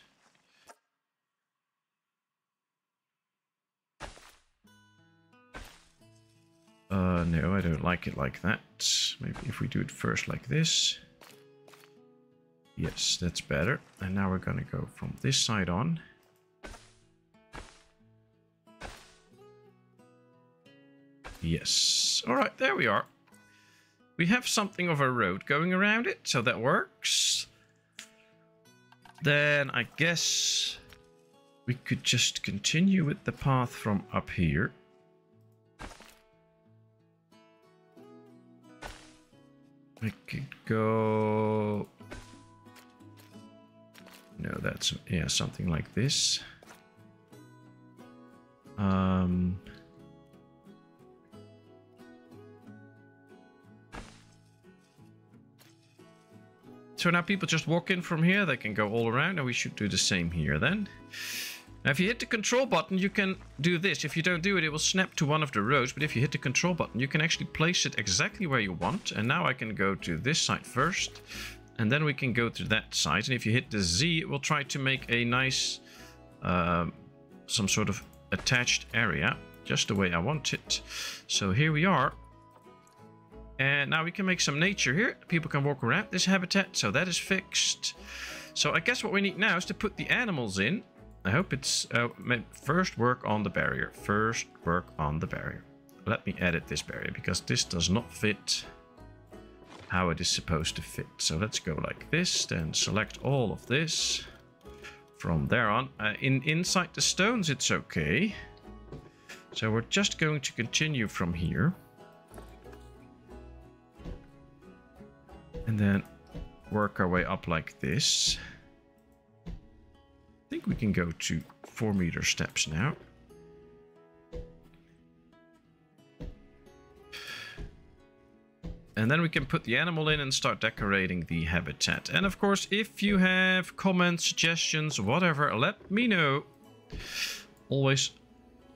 No, I don't like it like that. Maybe if we do it first like this. Yes, that's better. And now we're going to go from this side on. Yes. All right, there we are. We have something of a road going around it, so that works. Then I guess we could just continue with the path from up here. I could go... No, that's, yeah, something like this. So now people just walk in from here, they can go all around, and we should do the same here then. Now if you hit the control button, you can do this. If you don't do it, it will snap to one of the rows, but if you hit the control button, you can actually place it exactly where you want. And now I can go to this side first, and then we can go to that side. And if you hit the Z, it will try to make a nice, some sort of attached area, just the way I want it. So here we are. And now we can make some nature here. People can walk around this habitat, so that is fixed. So I guess what we need now is to put the animals in. I hope it's... first work on the barrier. First work on the barrier. Let me edit this barrier, because this does not fit how it is supposed to fit. So let's go like this, then select all of this. From there on, inside the stones it's okay. So we're just going to continue from here. And then work our way up like this. I think we can go to 4 meter steps now. And then we can put the animal in and start decorating the habitat. And of course, if you have comments, suggestions, whatever, let me know. Always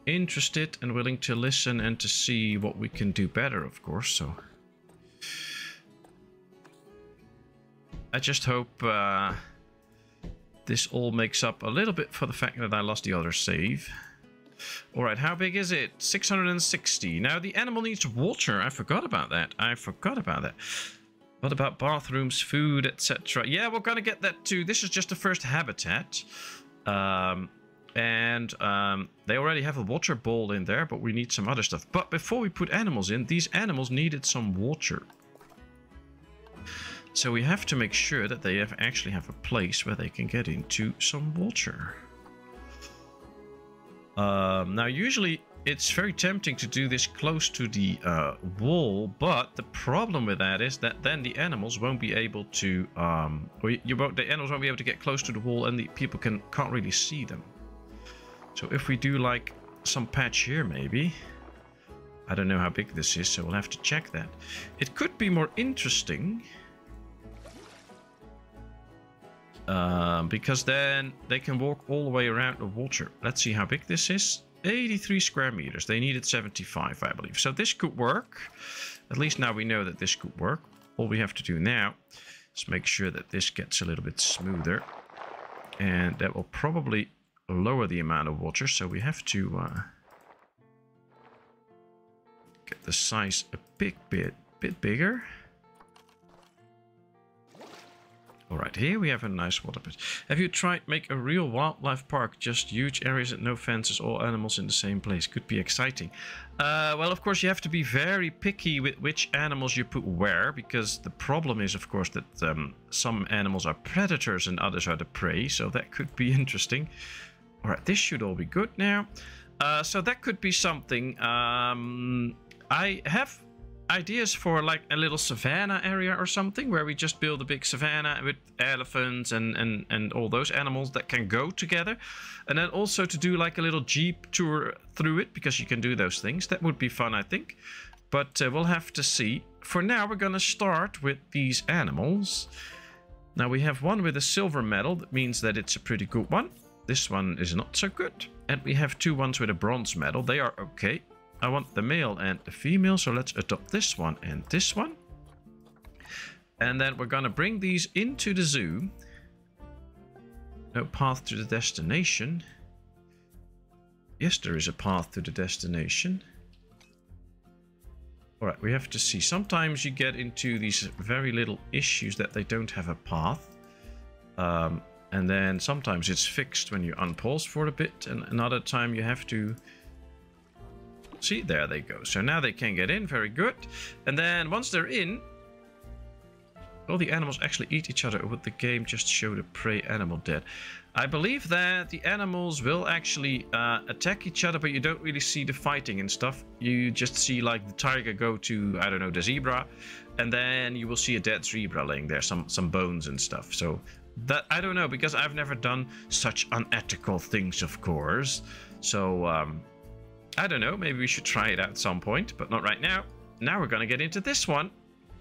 interested and willing to listen and to see what we can do better, of course. So I just hope this all makes up a little bit for the fact that I lost the other save. Alright, how big is it? 660. Now, the animal needs water. I forgot about that. What about bathrooms, food, etc.? Yeah, we're going to get that too. This is just the first habitat. They already have a water bowl in there, but we need some other stuff. But before we put animals in, these animals needed some water. So we have to make sure that they actually have a place where they can get into some water. Now, usually it's very tempting to do this close to the wall, but the problem with that is that then the animals won't be able to... the animals won't be able to get close to the wall, and the people can't really see them. So if we do like some patch here, maybe... I don't know how big this is, so we'll have to check that. It could be more interesting... because then they can walk all the way around the water. Let's see how big this is. 83 square meters. They needed 75, I believe. So this could work. At least now we know that this could work. All we have to do now is make sure that this gets a little bit smoother. And that will probably lower the amount of water. So we have to get the size a bit bigger. Alright, here we have a nice water pit. Have you tried make a real wildlife park? Just huge areas and no fences, all animals in the same place. Could be exciting. Well, of course, you have to be very picky with which animals you put where, because the problem is, of course, that some animals are predators and others are the prey, so that could be interesting. Alright, this should all be good now. So that could be something. I have... ideas for like a little savanna area or something where we just build a big savanna with elephants and all those animals that can go together, and then also to do like a little jeep tour through it, because you can do those things. That would be fun, I think, but we'll have to see. For now, we're gonna start with these animals. Now we have one with a silver medal. That means that it's a pretty good one. This one is not so good, and we have two ones with a bronze medal. They are okay. I want the male and the female, so let's adopt this one and this one. And then we're gonna bring these into the zoo. No path to the destination. Yes, there is a path to the destination. Alright, we have to see. Sometimes you get into these very little issues that they don't have a path. And then sometimes it's fixed when you unpause for a bit, and another time you have to... See, there they go. So now they can get in. Very good. And then once they're in, Will the animals actually eat each other, or would the game just show the prey animal dead? I believe that the animals will actually attack each other, but you don't really see the fighting and stuff. You just see like the tiger go to, I don't know, the zebra, and then you will see a dead zebra laying there, some bones and stuff. So that, I don't know, because I've never done such unethical things, of course. So I don't know, maybe we should try it out at some point, but not right now. Now we're gonna get into this one.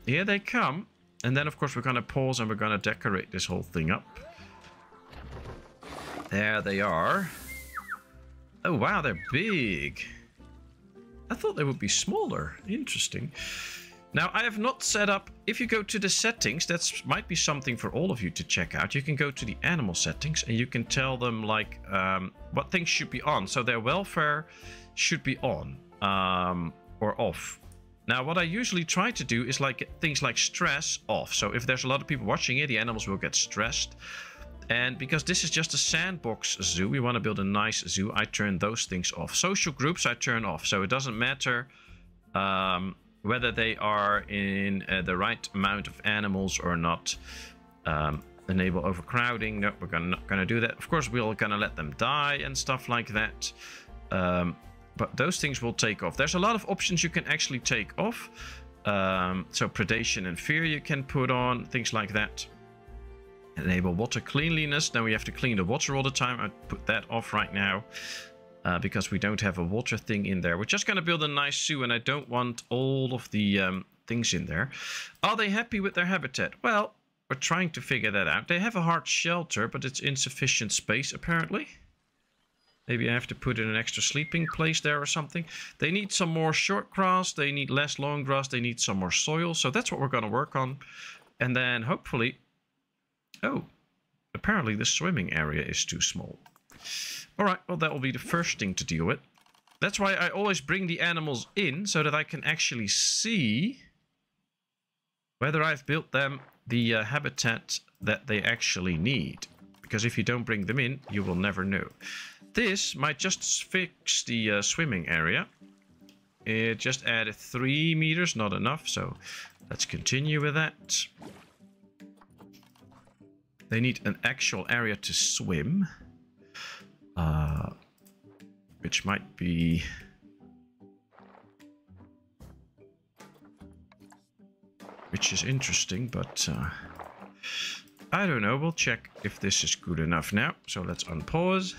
Here they come. And then, of course, we're going to pause and we're going to decorate this whole thing up. There they are. Oh, wow, they're big. I thought they would be smaller. Interesting. Now, I have not set up... If you go to the settings, that might be something for all of you to check out. You can go to the animal settings and you can tell them, like, what things should be on. So their welfare should be on or off. Now, what I usually try to do is like things like stress off. So if there's a lot of people watching it, the animals will get stressed. And because this is just a sandbox zoo, we want to build a nice zoo, I turn those things off. Social groups I turn off. So it doesn't matter whether they are in the right amount of animals or not. Enable overcrowding. No, we're not going to do that. Of course, we're going to let them die and stuff like that. But those things will take off. There's a lot of options you can actually take off. So predation and fear you can put on, things like that. Enable water cleanliness. Now we have to clean the water all the time. I put that off right now because we don't have a water thing in there. We're just going to build a nice zoo and I don't want all of the things in there. Are they happy with their habitat? Well, we're trying to figure that out. They have a hard shelter, but it's insufficient space apparently. Maybe I have to put in an extra sleeping place there or something. They need some more short grass. They need less long grass. They need some more soil. So that's what we're going to work on. And then hopefully... Oh, apparently the swimming area is too small. All right, well, that will be the first thing to deal with. That's why I always bring the animals in so that I can actually see whether I've built them the habitat that they actually need. Because if you don't bring them in, you will never know. This might just fix the swimming area. It just added 3 meters, not enough, so let's continue with that. They need an actual area to swim, which might be... which is interesting, but I don't know. We'll check if this is good enough now. So let's unpause.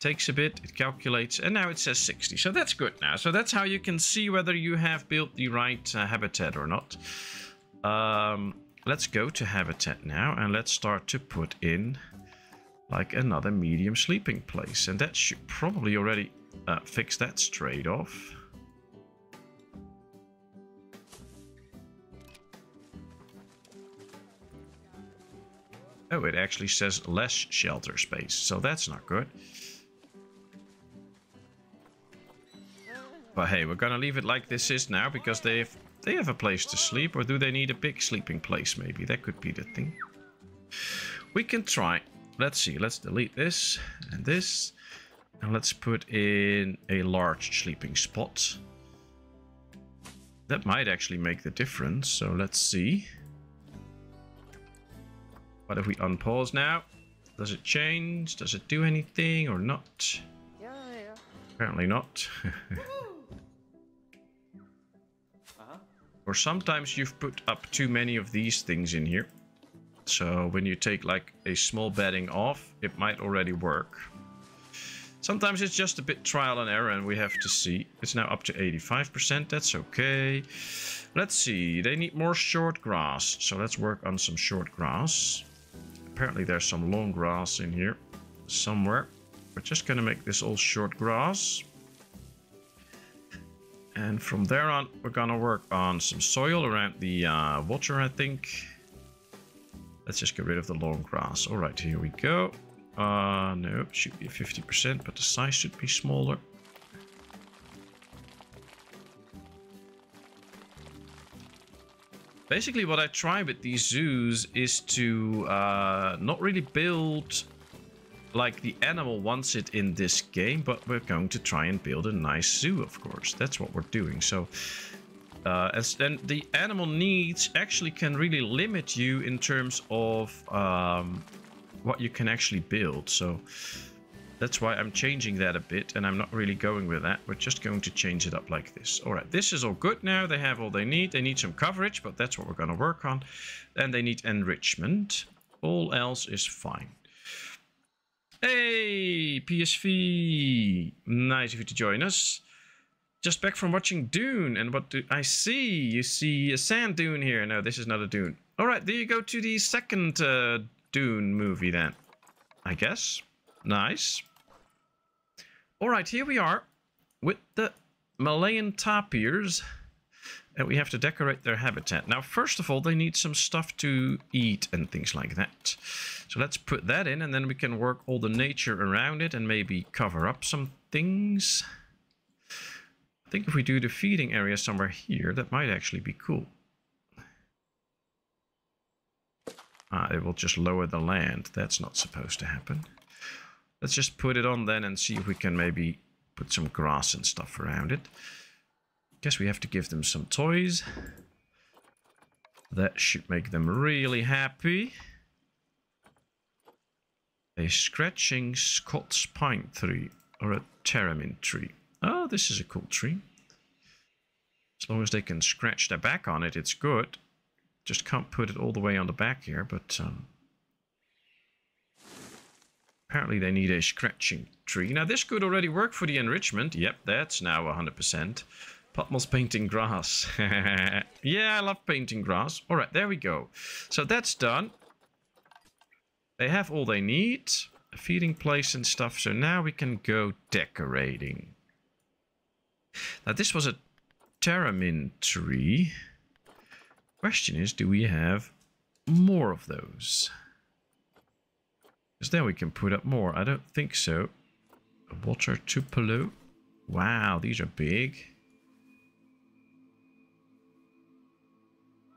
Takes a bit, it calculates, and now it says 60. So that's good now. So that's how you can see whether you have built the right habitat or not. Let's go to habitat now, and let's start to put in like another medium sleeping place. And that should probably already fix that straight off. Oh, it actually says less shelter space, so that's not good. But hey, we're gonna leave it like this is now because they have a place to sleep. Or do they need a big sleeping place maybe? That could be the thing. We can try. Let's see. Let's delete this and this. And let's put in a large sleeping spot. That might actually make the difference. So let's see. What if we unpause now? Does it change? Does it do anything or not? Yeah, yeah. Apparently not. Or sometimes you've put up too many of these things in here. So when you take like a small bedding off, it might already work. Sometimes it's just a bit trial and error and we have to see. It's now up to 85%. That's okay. Let's see. They need more short grass. So let's work on some short grass. Apparently there's some long grass in here somewhere. We're just going to make this all short grass. And from there on, we're going to work on some soil around the water, I think. Let's just get rid of the long grass. All right, here we go. No, it should be 50%, but the size should be smaller. Basically, what I try with these zoos is to not really build... like the animal wants it in this game, but we're going to try and build a nice zoo, of course. That's what we're doing. So And the animal needs actually can really limit you in terms of what you can actually build. So that's why I'm changing that a bit, and I'm not really going with that. We're just going to change it up like this. All right, this is all good now. They have all they need. They need some coverage, but that's what we're going to work on. And they need enrichment. All else is fine. Hey, PSV. Nice of you to join us. Just back from watching Dune, and what do I see? You see a sand dune here. No, this is not a dune. All right, there you go to the second Dune movie then, I guess. Nice. All right, here we are with the Malayan tapirs, and we have to decorate their habitat. Now, first of all, they need some stuff to eat and things like that. So let's put that in, and then we can work all the nature around it and maybe cover up some things. I think if we do the feeding area somewhere here, that might actually be cool. It will just lower the land. That's not supposed to happen. Let's just put it on then and see if we can maybe put some grass and stuff around it. Guess we have to give them some toys. That should make them really happy. A scratching Scots pine tree or a tamarind tree. Oh, this is a cool tree. As long as they can scratch their back on it, it's good. Just can't put it all the way on the back here, but... apparently they need a scratching tree. Now this could already work for the enrichment. Yep, that's now 100%. Patmos painting grass. Yeah, I love painting grass. All right, there we go. So that's done. They have all they need. A feeding place and stuff. So now we can go decorating. Now this was a tamarind tree. Question is, do we have more of those? Because then we can put up more. I don't think so. A water tupelo. Wow, these are big.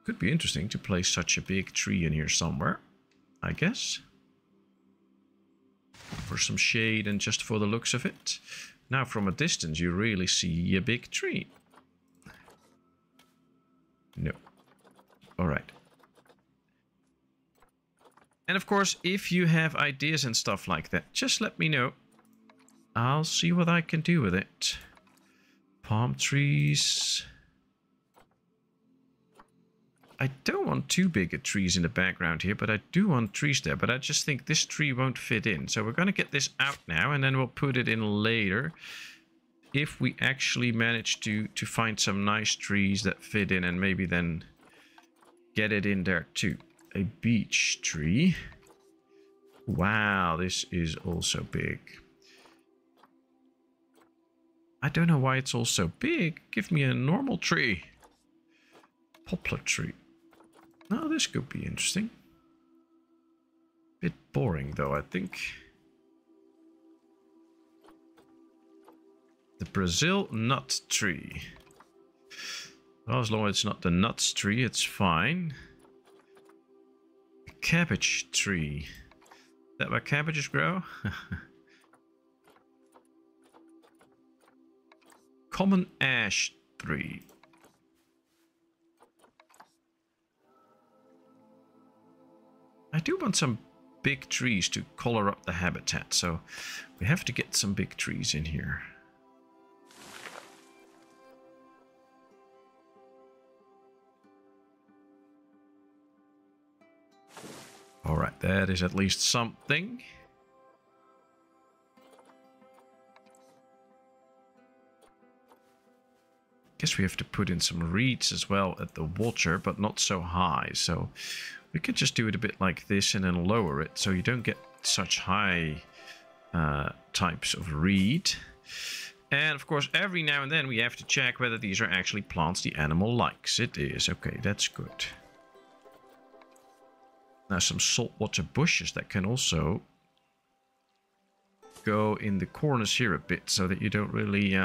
Could be interesting to place such a big tree in here somewhere, I guess. For some shade and just for the looks of it. Now from a distance you really see a big tree. No. Alright. And of course, if you have ideas and stuff like that, just let me know. I'll see what I can do with it. Palm trees. I don't want too big of trees in the background here, but I do want trees there. But I just think this tree won't fit in. So we're going to get this out now, and then we'll put it in later. If we actually manage to find some nice trees that fit in, and maybe then get it in there too. A beech tree. Wow, this is also big. I don't know why it's all so big. Give me a normal tree. Poplar tree. Oh, this could be interesting. Bit boring though, I think. The Brazil nut tree. Well, as long as it's not the nuts tree, it's fine. Cabbage tree. Is that where cabbages grow? Common ash tree. I do want some big trees to color up the habitat, so we have to get some big trees in here. All right, that is at least something. Guess we have to put in some reeds as well at the water, but not so high. So we could just do it a bit like this and then lower it so you don't get such high types of reed. And of course, every now and then we have to check whether these are actually plants the animal likes. It is. Okay, that's good. Now some saltwater bushes that can also go in the corners here a bit, so that you don't really,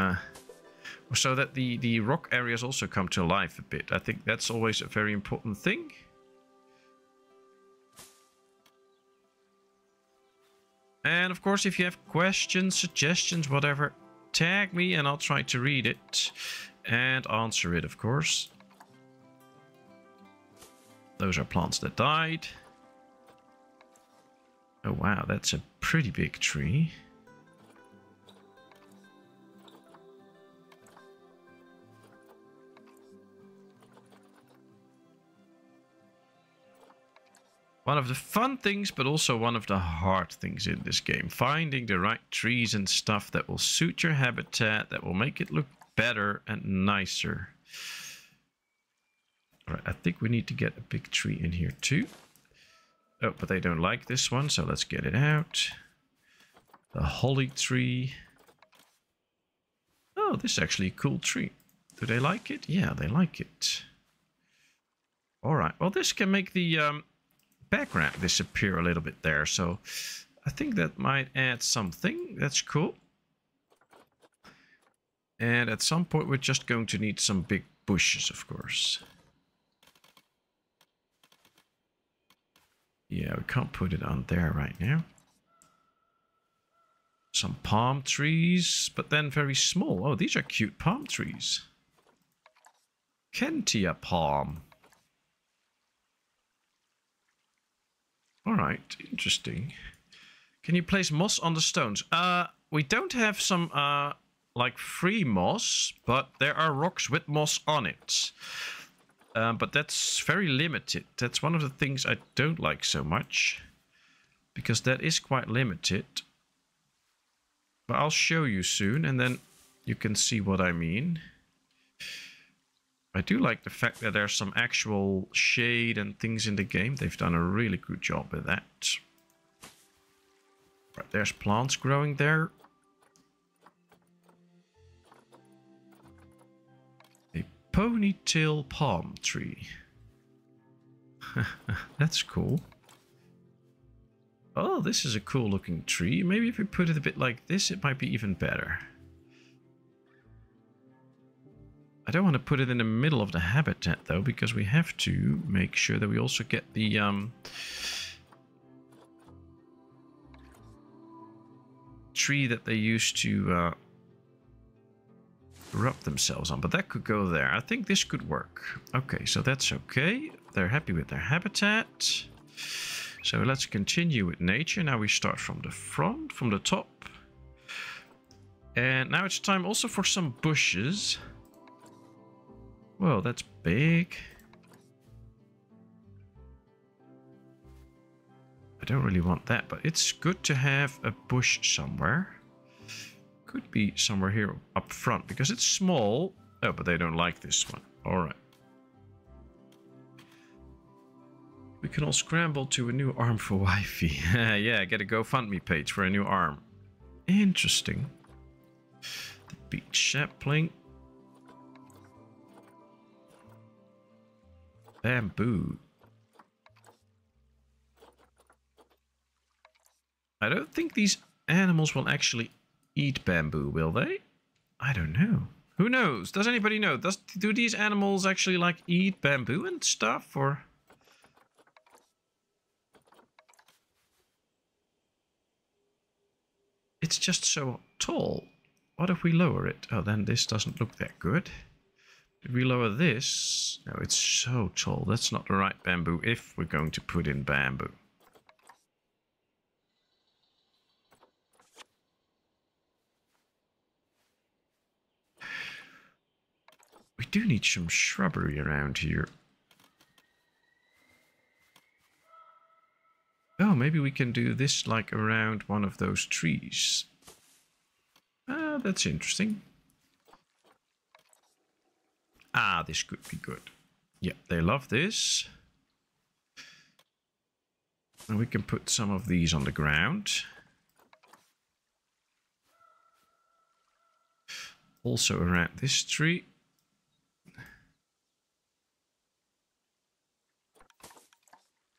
so that the rock areas also come to life a bit. I think that's always a very important thing. And of course, if you have questions, suggestions, whatever, tag me and I'll try to read it and answer it, of course. Those are plants that died. Oh wow, that's a pretty big tree. One of the fun things, but also one of the hard things in this game. Finding the right trees and stuff that will suit your habitat, that will make it look better and nicer. All right, I think we need to get a big tree in here too. Oh, but they don't like this one, so let's get it out. The holly tree. Oh, this is actually a cool tree. Do they like it? Yeah, they like it. All right, well, this can make the... background disappear a little bit there, so I think that might add something. That's cool. And at some point we're just going to need some big bushes, of course. Yeah, we can't put it on there right now. Some palm trees, but then very small. Oh, these are cute palm trees. Kentia palm. All right, interesting. Can you place moss on the stones? We don't have some like free moss, but there are rocks with moss on it. But that's very limited. That's one of the things I don't like so much, because that is quite limited. But I'll show you soon, and then you can see what I mean. I do like the fact that there's some actual shade and things in the game. They've done a really good job with that. Right, there's plants growing there. A ponytail palm tree. That's cool. Oh, this is a cool looking tree. Maybe if we put it a bit like this, it might be even better. I don't want to put it in the middle of the habitat, though, because we have to make sure that we also get the... tree that they used to rub themselves on. But that could go there. I think this could work. Okay, so that's okay. They're happy with their habitat. So let's continue with nature. Now we start from the front, from the top. And now it's time also for some bushes. Whoa, that's big. I don't really want that, but it's good to have a bush somewhere. Could be somewhere here up front, because it's small. Oh, but they don't like this one. All right. We can all scramble to a new arm for wifey. Yeah, get a GoFundMe page for a new arm. Interesting. The beech sapling. Bamboo. I don't think these animals will actually eat bamboo, will they? I don't know. Who knows? Does anybody know? Do these animals actually like eat bamboo and stuff, or? It's just so tall. What if we lower it? Oh, then this doesn't look that good. If we lower this, no, it's so tall. That's not the right bamboo if we're going to put in bamboo. We do need some shrubbery around here. Oh, maybe we can do this like around one of those trees. Ah, that's interesting. Ah, this could be good. Yeah, they love this. And we can put some of these on the ground. Also around this tree.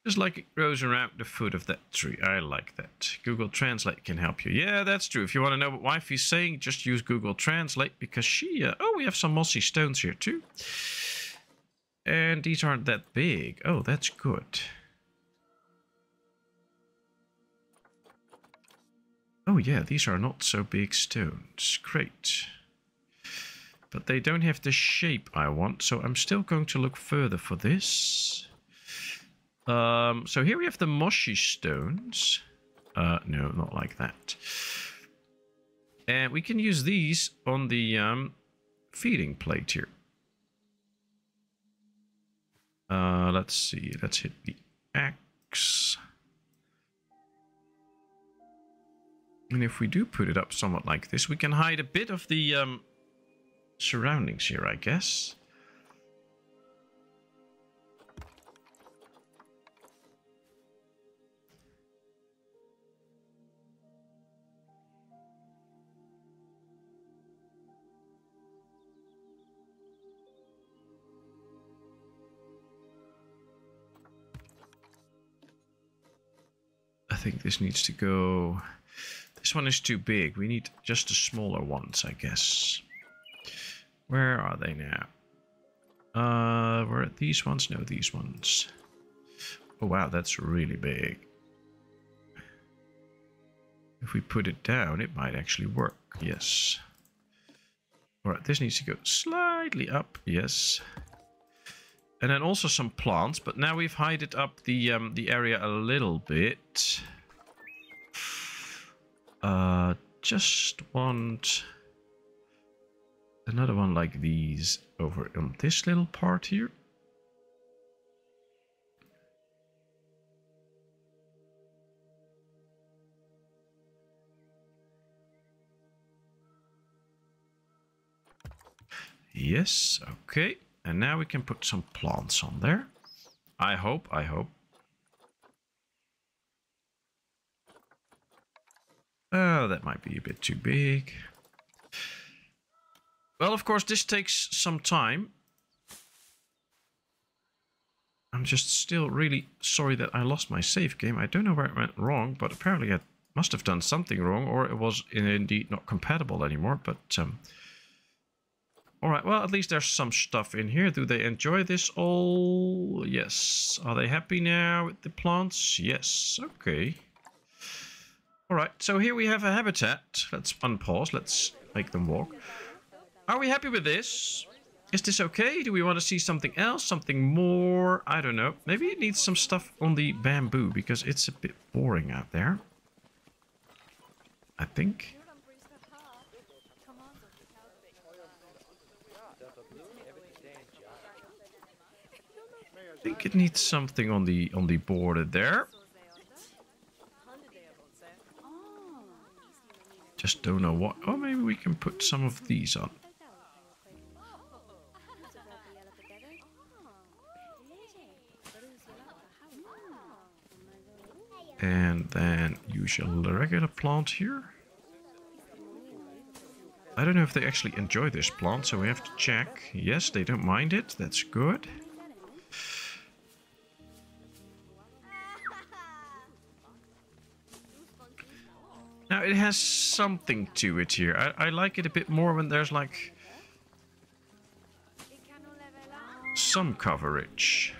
Just like it grows around the foot of that tree. I like that. Google Translate can help you. Yeah, that's true. If you want to know what wifey's saying, just use Google Translate, because she... oh, we have some mossy stones here too. And these aren't that big. Oh, that's good. Oh yeah, these are not so big stones. Great. But they don't have the shape I want, so I'm still going to look further for this. So here we have the Mossy Stones. No, not like that. And we can use these on the feeding plate here. Let's see. Let's hit the axe. And if we do put it up somewhat like this, we can hide a bit of the surroundings here, I guess. I think this needs to go. This one is too big. We need just the smaller ones, I guess. Where are they now? Were it these ones? No, these ones. Oh wow, that's really big. If we put it down, it might actually work. Yes. All right, this needs to go slightly up. Yes. And then also some plants, but now we've hided up the area a little bit. Just want another one like these over on this little part here. Yes, okay. And now we can put some plants on there. I hope. Oh, that might be a bit too big. Well, of course, this takes some time. I'm just still really sorry that I lost my save game. I don't know where it went wrong, but apparently I must have done something wrong, or it was indeed not compatible anymore, but... Alright, well, at least there's some stuff in here. Do they enjoy this all? Yes. Are they happy now with the plants? Yes. Okay. Alright, so here we have a habitat. Let's unpause. Let's make them walk. Are we happy with this? Is this okay? Do we want to see something else? Something more? I don't know. Maybe it needs some stuff on the bamboo, because it's a bit boring out there, I think. I think it needs something on the border there. Just don't know what. Oh, maybe we can put some of these on. And then use a regular plant here. I don't know if they actually enjoy this plant, so we have to check. Yes, they don't mind it. That's good. Now, it has something to it here. I like it a bit more when there's, like, some coverage.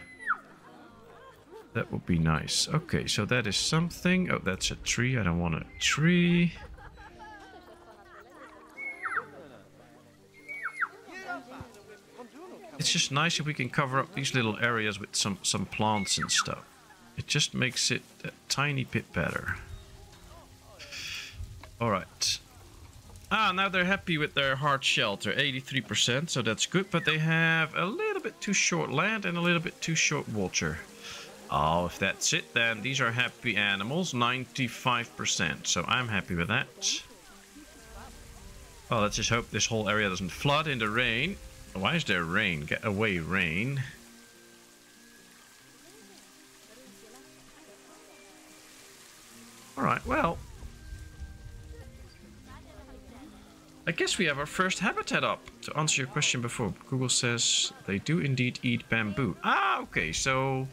That would be nice. Okay, so that is something. Oh, that's a tree. I don't want a tree. It's just nice if we can cover up these little areas with some plants and stuff. It just makes it a tiny bit better. Alright. Ah, now they're happy with their hard shelter. 83%, so that's good. But they have a little bit too short land and a little bit too short water. Oh, if that's it then. These are happy animals. 95%, so I'm happy with that. Well, let's just hope this whole area doesn't flood in the rain. Why is there rain? Get away, rain. Alright, well... I guess we have our first habitat up. To answer your question before, Google says they do indeed eat bamboo. Ah, okay, so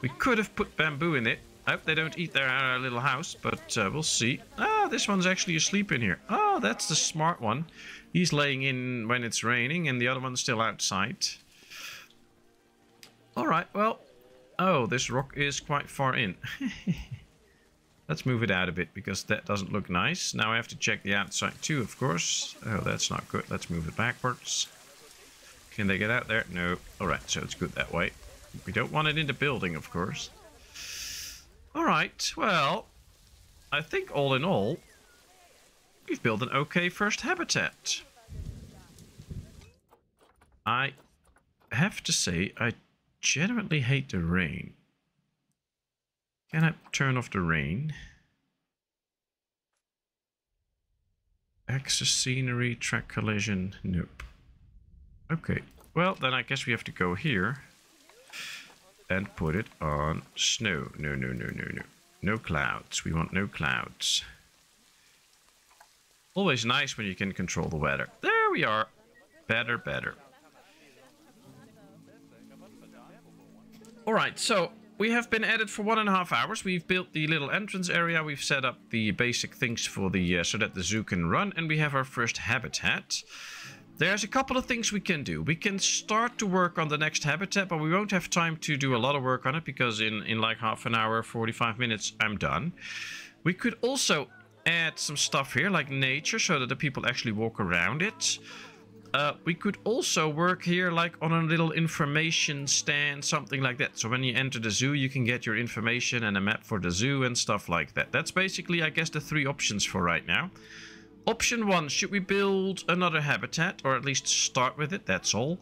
we could have put bamboo in it. I hope they don't eat their little house, but we'll see. Ah, this one's actually asleep in here. Oh, that's the smart one. He's laying in when it's raining, and the other one's still outside. All right, well... Oh, this rock is quite far in. Let's move it out a bit, because that doesn't look nice. Now I have to check the outside too, of course. Oh, that's not good. Let's move it backwards. Can they get out there? No. All right, so it's good that way. We don't want it in the building, of course. All right, well, I think all in all, we've built an okay first habitat. I have to say, I genuinely hate the rain. Can I turn off the rain? Access scenery, track collision, nope. Okay, well then I guess we have to go here and put it on snow. No. No clouds, we want no clouds. Always nice when you can control the weather. There we are, better. All right, so we have been at it for 1.5 hours. We've built the little entrance area. We've set up the basic things for the so that the zoo can run, and we have our first habitat. There's a couple of things we can do. We can start to work on the next habitat, but we won't have time to do a lot of work on it because in like half an hour, 45 minutes, I'm done. We could also add some stuff here like nature so that the people actually walk around it. We could also work here like on a little information stand, something like that. So when you enter the zoo, you can get your information and a map for the zoo and stuff like that. That's basically, I guess, the three options for right now. Option one, should we build another habitat or at least start with it? That's all.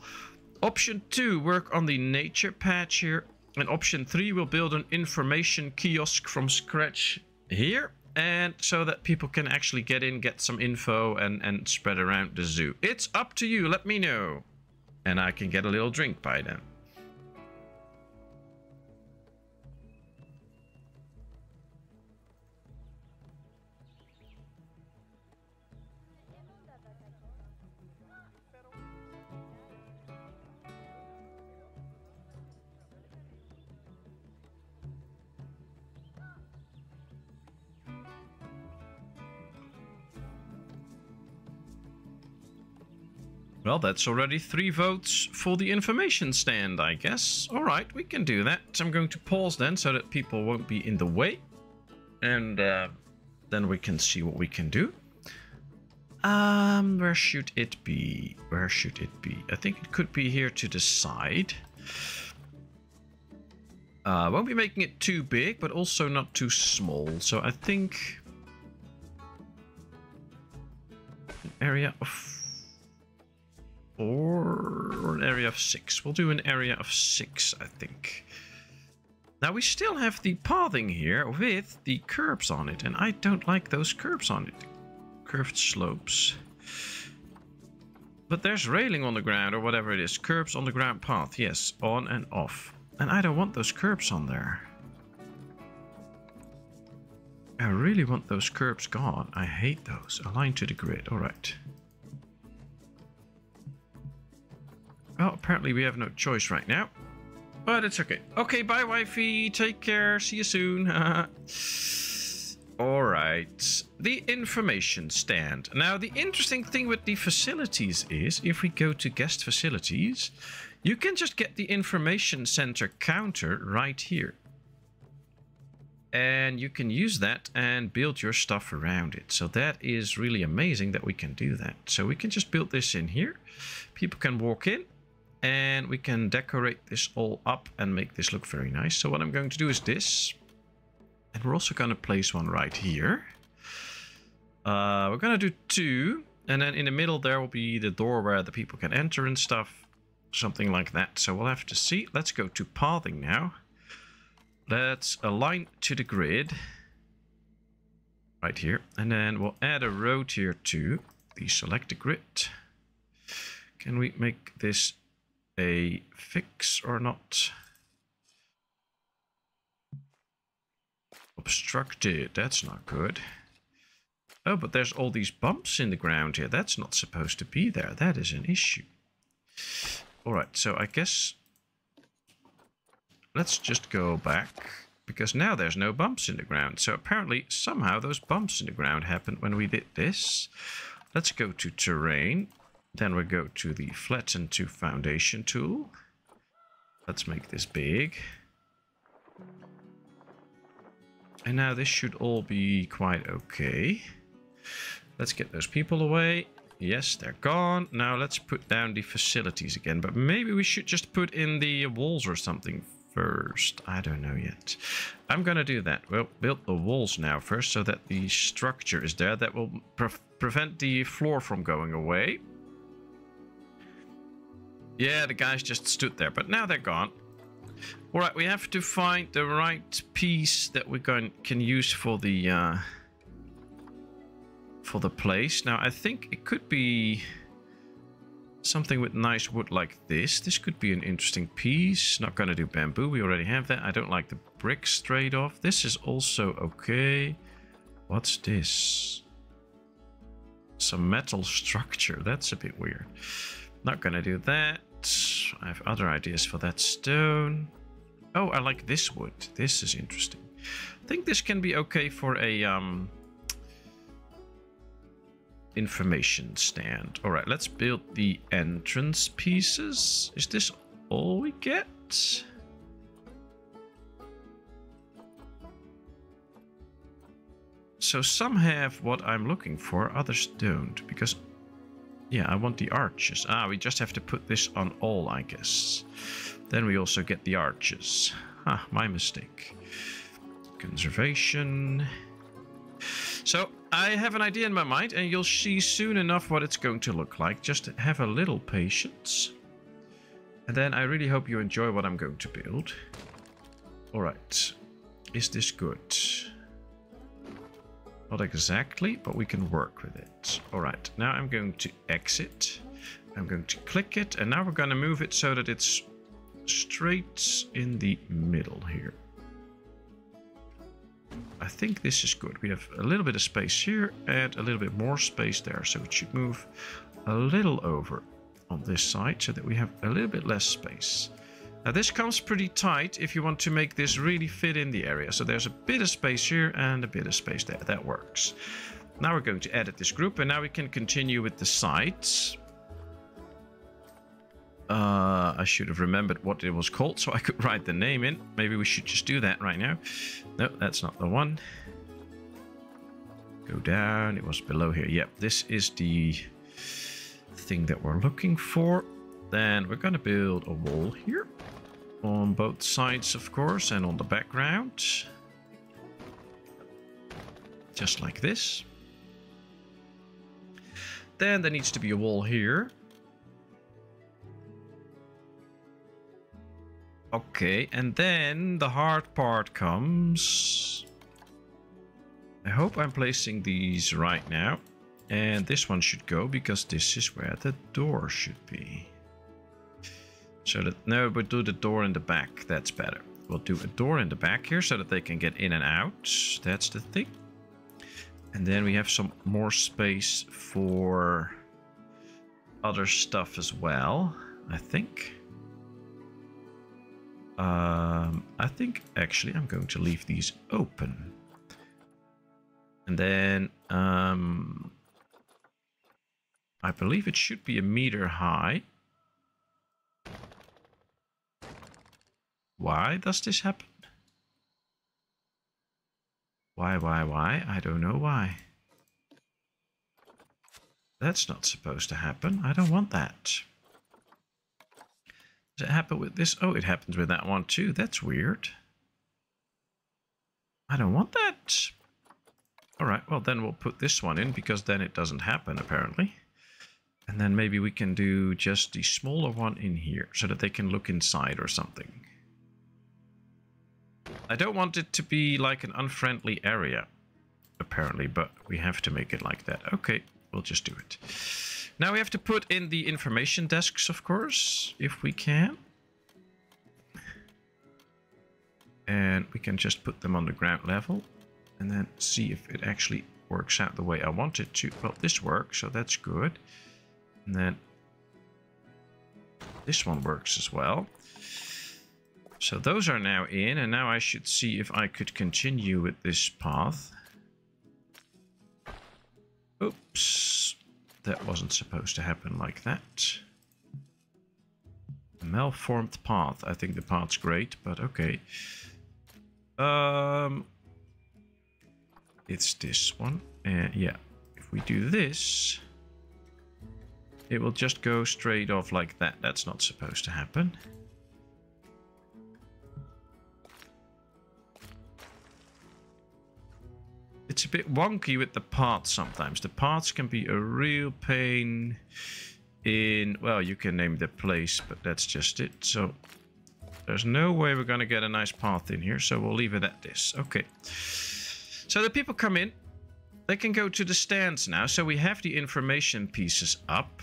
Option two, work on the nature patch here. And option three, we'll build an information kiosk from scratch here. And so that people can actually get in, get some info and spread around the zoo. It's up to you. Let me know. And I can get a little drink by then. Well, that's already 3 votes for the information stand, I guess. All right, we can do that. I'm going to pause then so that people won't be in the way. And then we can see what we can do. Where should it be? Where should it be? I think it could be here to the side. Won't be making it too big, but also not too small. So I think an area of... or an area of 6. We'll do an area of 6, I think. Now, we still have the pathing here with the curbs on it. And I don't like those curbs on it. Curved slopes. But there's railing on the ground or whatever it is. Curbs on the ground path. Yes, on and off. And I don't want those curbs on there. I really want those curbs gone. I hate those. Align to the grid. All right. Well, apparently we have no choice right now, but it's okay. Okay, bye, wifey. Take care. See you soon. All right. The information stand. Now, the interesting thing with the facilities is if we go to guest facilities, you can just get the information center counter right here. And you can use that and build your stuff around it. So that is really amazing that we can do that. So we can just build this in here. People can walk in. And we can decorate this all up and make this look very nice. So what I'm going to do is this. And we're also going to place one right here. We're going to do 2. And then in the middle there will be the door where the people can enter and stuff. Something like that. So we'll have to see. Let's go to pathing now. Let's align to the grid. Right here. And then we'll add a road here to the select the grid. Can we make this a fix or not? Obstructed. That's not good. Oh, but there's all these bumps in the ground here. That's not supposed to be there. That is an issue. All right, so I guess let's just go back because now there's no bumps in the ground. So apparently somehow those bumps in the ground happened when we did this. Let's go to terrain. Then we go to the flatten to foundation tool. Let's make this big. And now this should all be quite okay. Let's get those people away. Yes, they're gone. Now let's put down the facilities again. But maybe we should just put in the walls or something first? I don't know yet. I'm gonna do that. We'll build the walls now first so that the structure is there. That will prevent the floor from going away. Yeah, the guys just stood there, but now they're gone. All right, we have to find the right piece that we can use for the place. Now, I think it could be something with nice wood like this. This could be an interesting piece. Not going to do bamboo. We already have that. I don't like the brick straight off. This is also okay. What's this? Some metal structure. That's a bit weird. Not going to do that. I have other ideas for that stone. Oh, I like this wood. This is interesting. I think this can be okay for a information stand. All right, let's build the entrance pieces. Is this all we get? So some have what I'm looking for, others don't, because yeah, I want the arches. Ah, we just have to put this on all, I guess. Then we also get the arches. Ah, my mistake. Conservation. So I have an idea in my mind, and you'll see soon enough what it's going to look like. Just have a little patience. And then I really hope you enjoy what I'm going to build. All right. Is this good? Not exactly, but we can work with it. All right, now I'm going to exit. I'm going to click it, and now we're going to move it so that it's straight in the middle here. I think this is good. We have a little bit of space here and a little bit more space there. So it should move a little over on this side so that we have a little bit less space. Now this comes pretty tight if you want to make this really fit in the area. So there's a bit of space here and a bit of space there. That works. Now we're going to edit this group, and now we can continue with the sides. I should have remembered what it was called so I could write the name in. Maybe we should just do that right now. No, that's not the one. Go down. It was below here. Yep, this is the thing that we're looking for. Then we're going to build a wall here. On both sides, of course, and on the background. Just like this. Then there needs to be a wall here. Okay, and then the hard part comes. I hope I'm placing these right now. And this one should go, because this is where the door should be. So that, no, but do the door in the back. That's better. We'll do a door in the back here so that they can get in and out. That's the thing. And then we have some more space for other stuff as well, I think. I think actually I'm going to leave these open. And then I believe it should be a meter high. Why does this happen? Why? I don't know why. That's not supposed to happen. I don't want that. Does it happen with this? Oh, it happens with that one too. That's weird. I don't want that. All right, well, then we'll put this one in, because then it doesn't happen, apparently. And then maybe we can do just the smaller one in here so that they can look inside or something. I don't want it to be like an unfriendly area, apparently, but we have to make it like that. Okay, we'll just do it. Now we have to put in the information desks, of course, if we can. And we can just put them on the ground level and then see if it actually works out the way I want it to. Well, this works, so that's good. And then this one works as well. So those are now in, and now I should see if I could continue with this path. Oops. That wasn't supposed to happen like that. Malformed path. I think the path's great, but okay. It's this one. And yeah, if we do this, it will just go straight off like that. That's not supposed to happen. It's a bit wonky with the paths sometimes. The paths can be a real pain in... Well, you can name the place, but that's just it. So there's no way we're going to get a nice path in here. So we'll leave it at this. Okay. So the people come in. They can go to the stands now. So we have the information pieces up.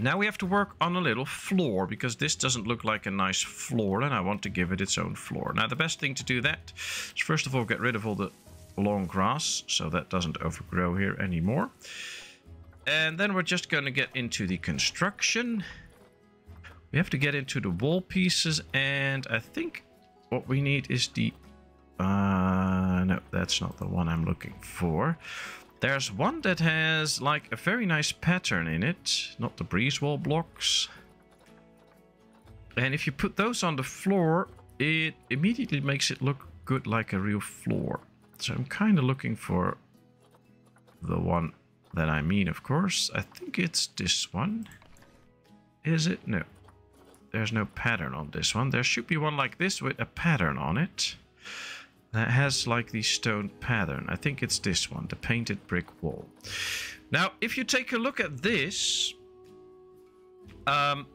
Now we have to work on a little floor, because this doesn't look like a nice floor and I want to give it its own floor. Now the best thing to do that is first of all get rid of all the long grass so that doesn't overgrow here anymore. And then we're just going to get into the construction. We have to get into the wall pieces, and I think what we need is the... no, that's not the one I'm looking for. There's one that has like a very nice pattern in it, not the breeze wall blocks. And if you put those on the floor, it immediately makes it look good like a real floor. So I'm kind of looking for the one that I mean, of course. I think it's this one. Is it? No. There's no pattern on this one. There should be one like this with a pattern on it. That has like the stone pattern. I think it's this one, the painted brick wall. Now, if you take a look at this,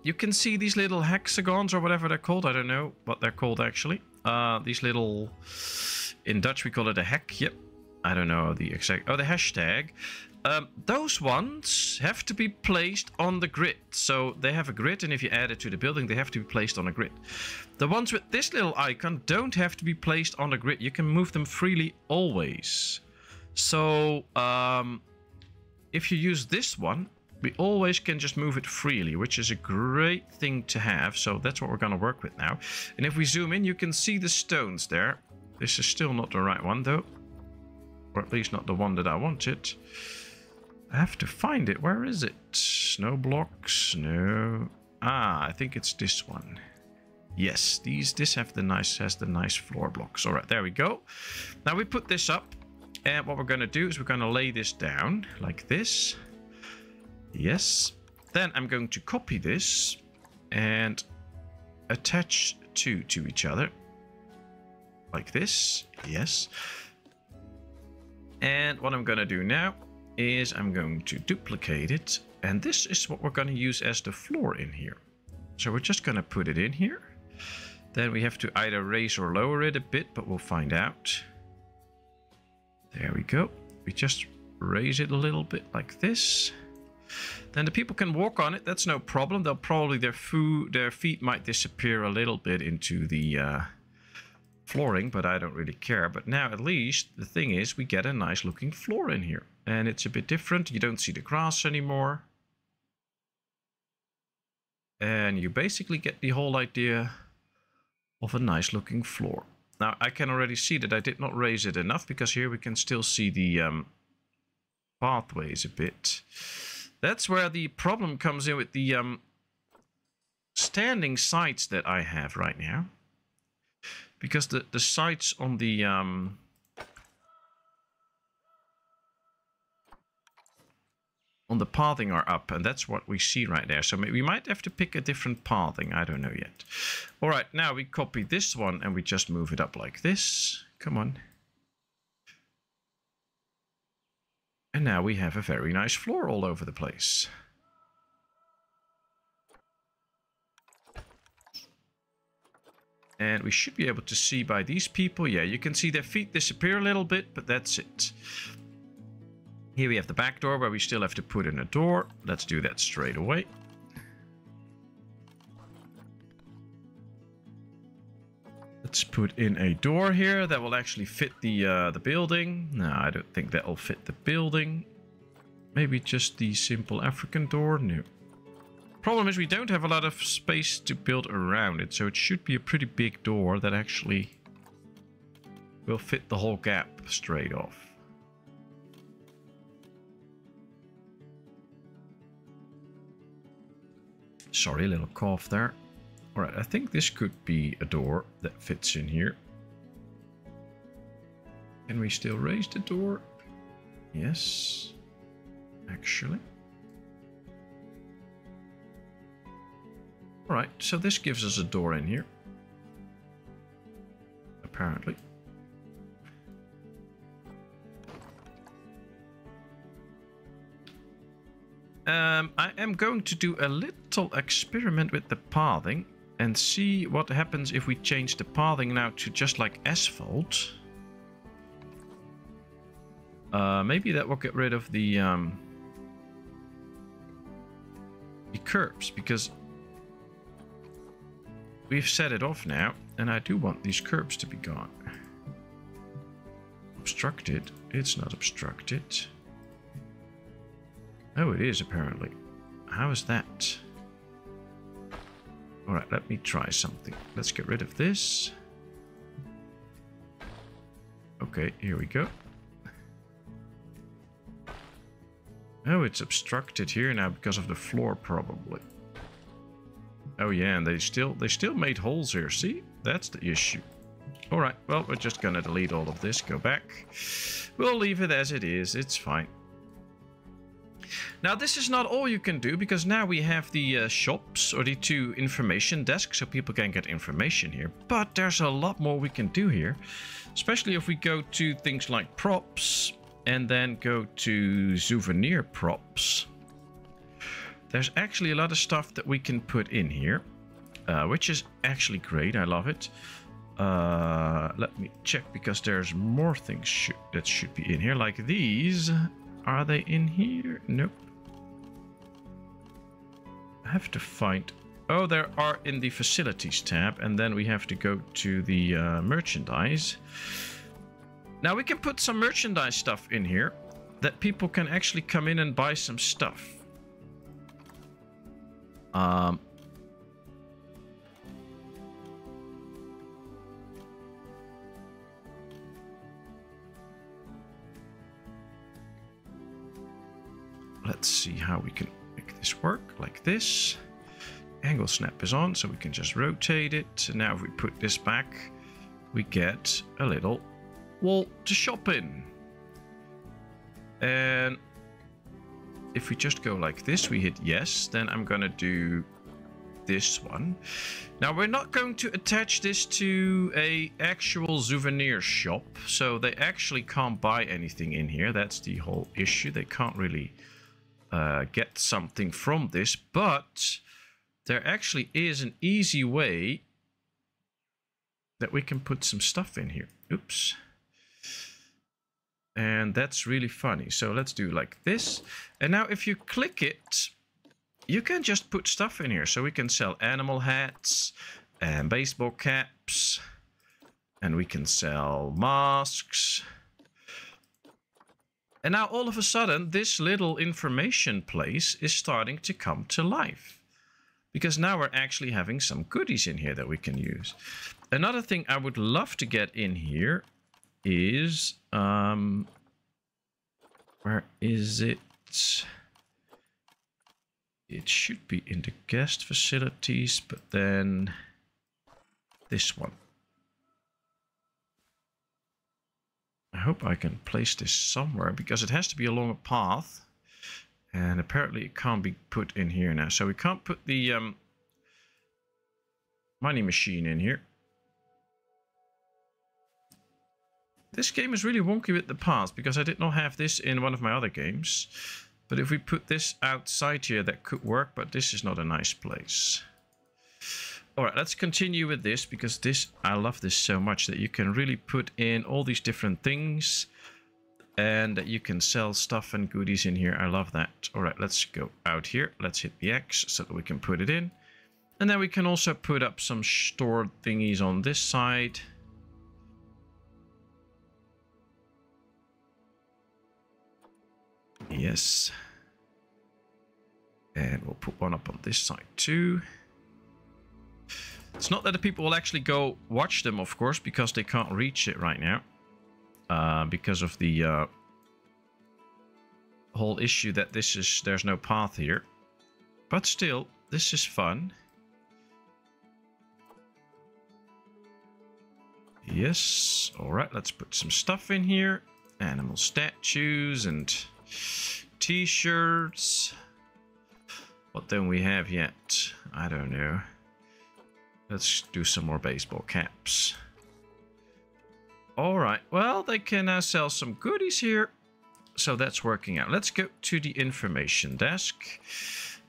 you can see these little hexagons or whatever they're called. I don't know what they're called actually. These little, in Dutch we call it a hek. Yep. I don't know the exact, oh, the hashtag. Those ones have to be placed on the grid. So they have a grid, and if you add it to the building, they have to be placed on a grid. The ones with this little icon don't have to be placed on a grid. You can move them freely always. So if you use this one, we always can just move it freely, which is a great thing to have. So that's what we're going to work with now. And if we zoom in, you can see the stones there. This is still not the right one, though. Or at least not the one that I wanted. I have to find it. Where is it? Snow blocks? No. Ah, I think it's this one. Yes, this has the nice floor blocks. All right, there we go. Now we put this up, and what we're going to do is we're going to lay this down like this. Yes. Then I'm going to copy this and attach two to each other like this. Yes. And what I'm going to do now is I'm going to duplicate it. And this is what we're going to use as the floor in here. So we're just going to put it in here. Then we have to either raise or lower it a bit, but we'll find out. There we go. We just raise it a little bit like this. Then the people can walk on it. That's no problem. They'll probably, their feet might disappear a little bit into the... flooring, but I don't really care. But now at least the thing is we get a nice looking floor in here, and it's a bit different. You don't see the grass anymore, and you basically get the whole idea of a nice looking floor. Now I can already see that I did not raise it enough, because here we can still see the pathways a bit. That's where the problem comes in with the standing sites that I have right now. Because the sites on the pathing are up, and that's what we see right there. So maybe we might have to pick a different pathing. I don't know yet. All right, now we copy this one and we just move it up like this. Come on. And now we have a very nice floor all over the place. And we should be able to see by these people. Yeah, you can see their feet disappear a little bit, but that's it. Here we have the back door, where we still have to put in a door. Let's do that straight away. Let's put in a door here that will actually fit the building. No, I don't think that will fit the building. Maybe just the simple African door. No. Problem is we don't have a lot of space to build around it, so it should be a pretty big door that actually will fit the whole gap straight off. Sorry, a little cough there. All right, I think this could be a door that fits in here. Can we still raise the door? Yes, actually. Alright, so this gives us a door in here, apparently. I am going to do a little experiment with the pathing and see what happens if we change the pathing now to just like asphalt. Maybe that will get rid of the curbs, because we've set it off now, and I do want these curbs to be gone. Obstructed? It's not obstructed. Oh, it is apparently. How is that? All right, let me try something. Let's get rid of this. Okay, here we go. Oh, it's obstructed here now because of the floor, probably. Oh yeah, and they still made holes here. See, that's the issue. All right, well, we're just gonna delete all of this. Go back. We'll leave it as it is. It's fine. Now, this is not all you can do, because now we have the shops, or the two information desks, so people can get information here. But there's a lot more we can do here, especially if we go to things like props and then go to souvenir props. There's actually a lot of stuff that we can put in here, which is actually great. I love it. Let me check, because there's more things that should be in here, like these. Are they in here? Nope. I have to find... Oh, there are in the facilities tab, and then we have to go to the merchandise. Now we can put some merchandise stuff in here that people can actually come in and buy some stuff. Let's see how we can make this work, like this. Angle snap is on, so we can just rotate it. So now if we put this back, we get a little wall to shop in. And if we just go like this, we hit yes, then I'm gonna do this one. Now we're not going to attach this to a actual souvenir shop, so they actually can't buy anything in here. That's the whole issue. They can't really... get something from this, but there actually is an easy way that we can put some stuff in here. Oops. And that's really funny. So let's do like this. And now if you click it, you can just put stuff in here. So we can sell animal hats and baseball caps, and we can sell masks. And now all of a sudden, this little information place is starting to come to life, because now we're actually having some goodies in here that we can use. Another thing I would love to get in here is, where is it? It should be in the guest facilities, but then this one. I hope I can place this somewhere, because it has to be along a path, and apparently it can't be put in here now. So we can't put the money machine in here. This game is really wonky with the path, because I did not have this in one of my other games. But if we put this outside here, that could work, but this is not a nice place. Alright, let's continue with this, because this, I love this so much, that you can really put in all these different things and that you can sell stuff and goodies in here. I love that. Alright, let's go out here. Let's hit the X so that we can put it in. And then we can also put up some store thingies on this side. Yes. And we'll put one up on this side too. It's not that the people will actually go watch them, of course, because they can't reach it right now. Because of the whole issue that there's no path here. But still, this is fun. Yes. Alright, let's put some stuff in here. Animal statues and t-shirts. What don't we have yet? I don't know. Let's do some more baseball caps. All right, well, they can now sell some goodies here. so that's working out. Let's go to the information desk,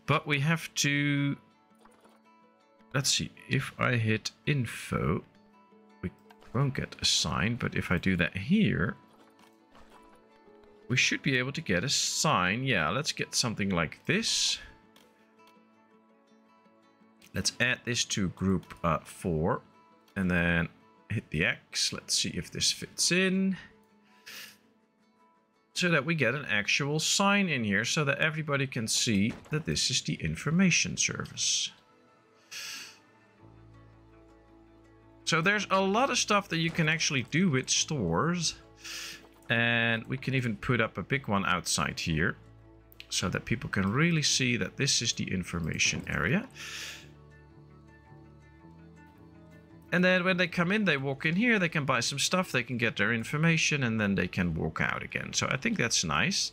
but we have to, let's see, if I hit info, we won't get assigned, but if I do that here, we should be able to get a sign. Yeah, let's get something like this. Let's add this to group 4 and then hit the X. Let's see if this fits in so that we get an actual sign in here so that everybody can see that this is the information service. So there's a lot of stuff that you can actually do with stores. And we can even put up a big one outside here so that people can really see that this is the information area. And then when they come in, they walk in here, they can buy some stuff, they can get their information, and then they can walk out again. So I think that's nice.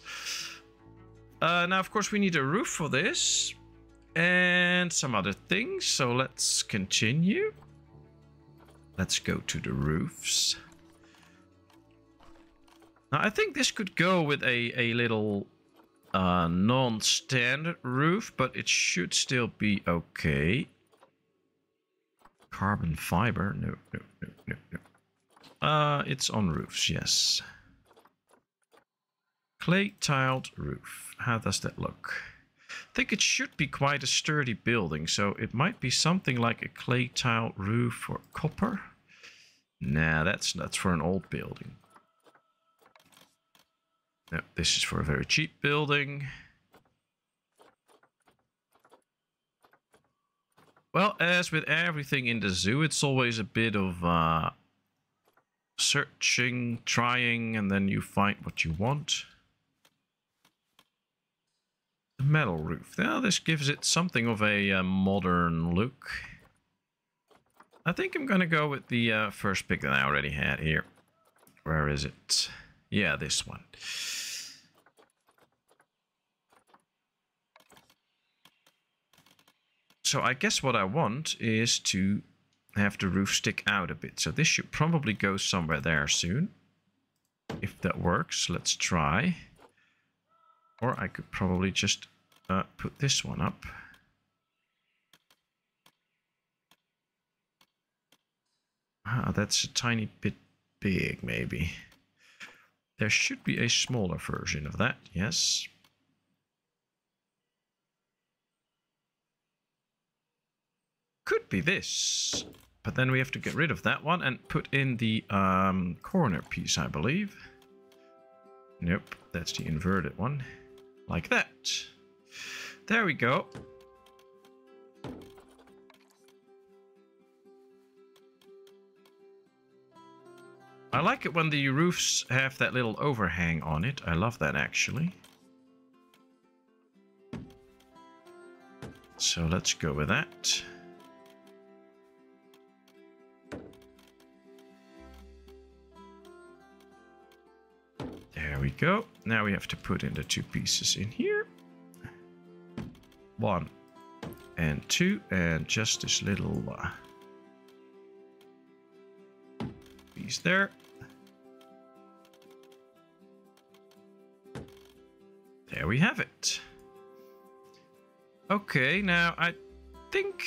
Now, of course, we need a roof for this and some other things. So let's continue. Let's go to the roofs. Now, I think this could go with a little non-standard roof, but it should still be okay. Carbon fiber? No. It's on roofs, yes. Clay tiled roof. How does that look? I think it should be quite a sturdy building, so it might be something like a clay tiled roof or copper. Nah, that's for an old building. No, this is for a very cheap building. Well, as with everything in the zoo, it's always a bit of searching, trying, and then you find what you want. The metal roof. Now, this gives it something of a modern look. I think I'm going to go with the first pick that I already had here. Where is it? Yeah, this one. So I guess what I want is to have the roof stick out a bit. So this should probably go somewhere there soon. If that works, let's try. Or I could probably just put this one up. Ah, that's a tiny bit big, maybe. There should be a smaller version of that, yes. Could be this, but then we have to get rid of that one and put in the corner piece, I believe. Nope, that's the inverted one, like that. There we go. I like it when the roofs have that little overhang on it. I love that, actually. So let's go with that. There we go. Now we have to put in the two pieces in here. One and two, and just this little piece there. There we have it. Okay, now I think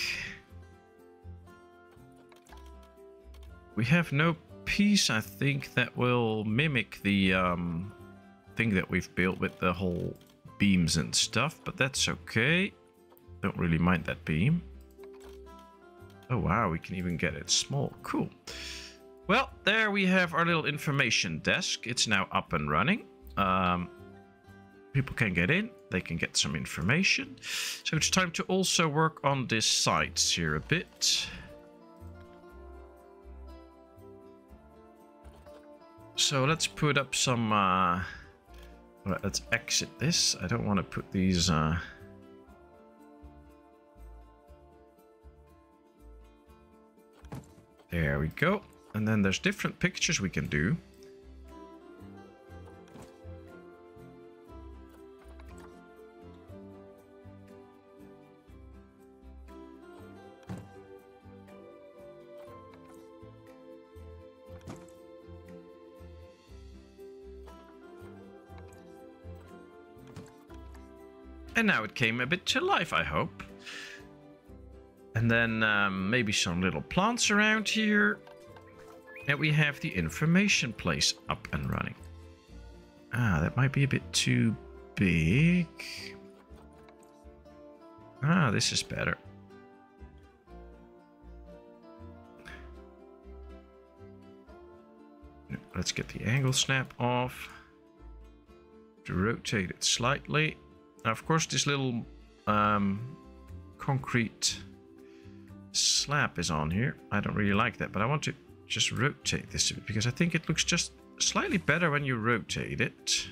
we have no piece, I think, that will mimic the thing that we've built with the whole beams and stuff, but that's okay. Don't really mind that beam. Oh, wow, we can even get it small. Cool. Well, there we have our little information desk. It's now up and running. People can get in, they can get some information. So it's time to also work on these sites here a bit. So let's put up some, right, let's exit this. I don't want to put these, there we go. And then there's different pictures we can do. And now it came a bit to life, I hope. And then maybe some little plants around here. And we have the information place up and running. Ah, that might be a bit too big. Ah, this is better. Let's get the angle snap off. To rotate it slightly. Now, of course, this little concrete slab is on here. I don't really like that, but I want to just rotate this a bit because I think it looks just slightly better when you rotate it.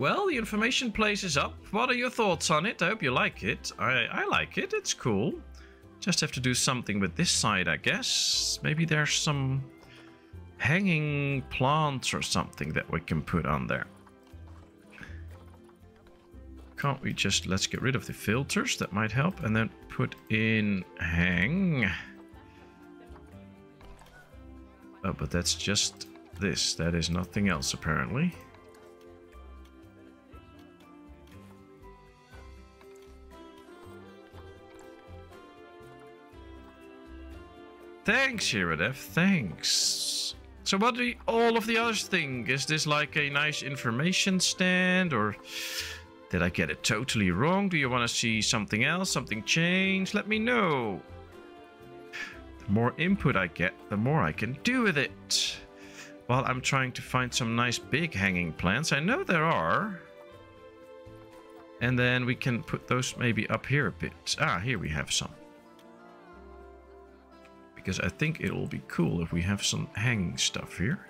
Well, the information place is up. What are your thoughts on it? I hope you like it. I like it. It's cool. Just have to do something with this side, I guess. Maybe there's some hanging plants or something that we can put on there. Can't we just... Let's get rid of the filters. That might help. And then put in hang. Oh, but that's just this. That is nothing else, apparently. Thanks, Hiradef, thanks. So what do you, all of the others think? Is this like a nice information stand, or did I get it totally wrong? Do you want to see something else, something change? Let me know. The more input I get, the more I can do with it. While I'm trying to find some nice big hanging plants. I know there are. And then we can put those maybe up here a bit. Ah, here we have some. Because I think it'll be cool if we have some hanging stuff here.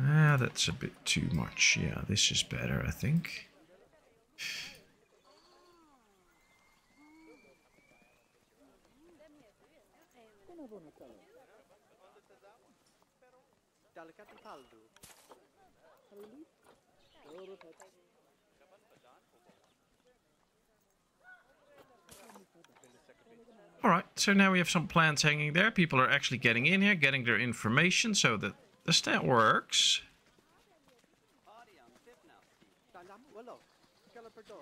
Ah, that's a bit too much. Yeah, this is better, I think. Alright, so now we have some plants hanging there. People are actually getting in here, getting their information so that the stand works.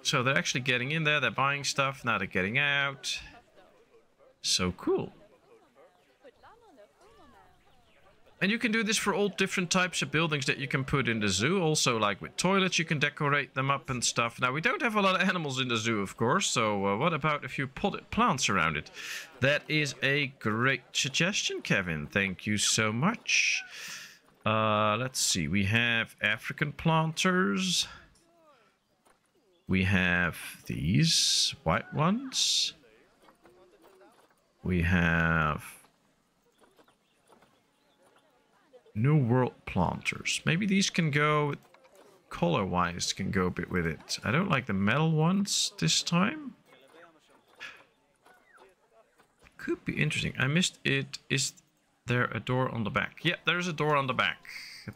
So they're actually getting in there, they're buying stuff, now they're getting out. So cool. And you can do this for all different types of buildings that you can put in the zoo. Also, like with toilets, you can decorate them up and stuff. Now, we don't have a lot of animals in the zoo, of course. So what about a few potted plants around it? That is a great suggestion, Kevin. Thank you so much. Let's see. We have African planters. We have these white ones. We have... New World planters. Maybe these can go color-wise, can go a bit with it. I don't like the metal ones this time. Could be interesting. I missed it. Is there a door on the back? Yeah, there's a door on the back.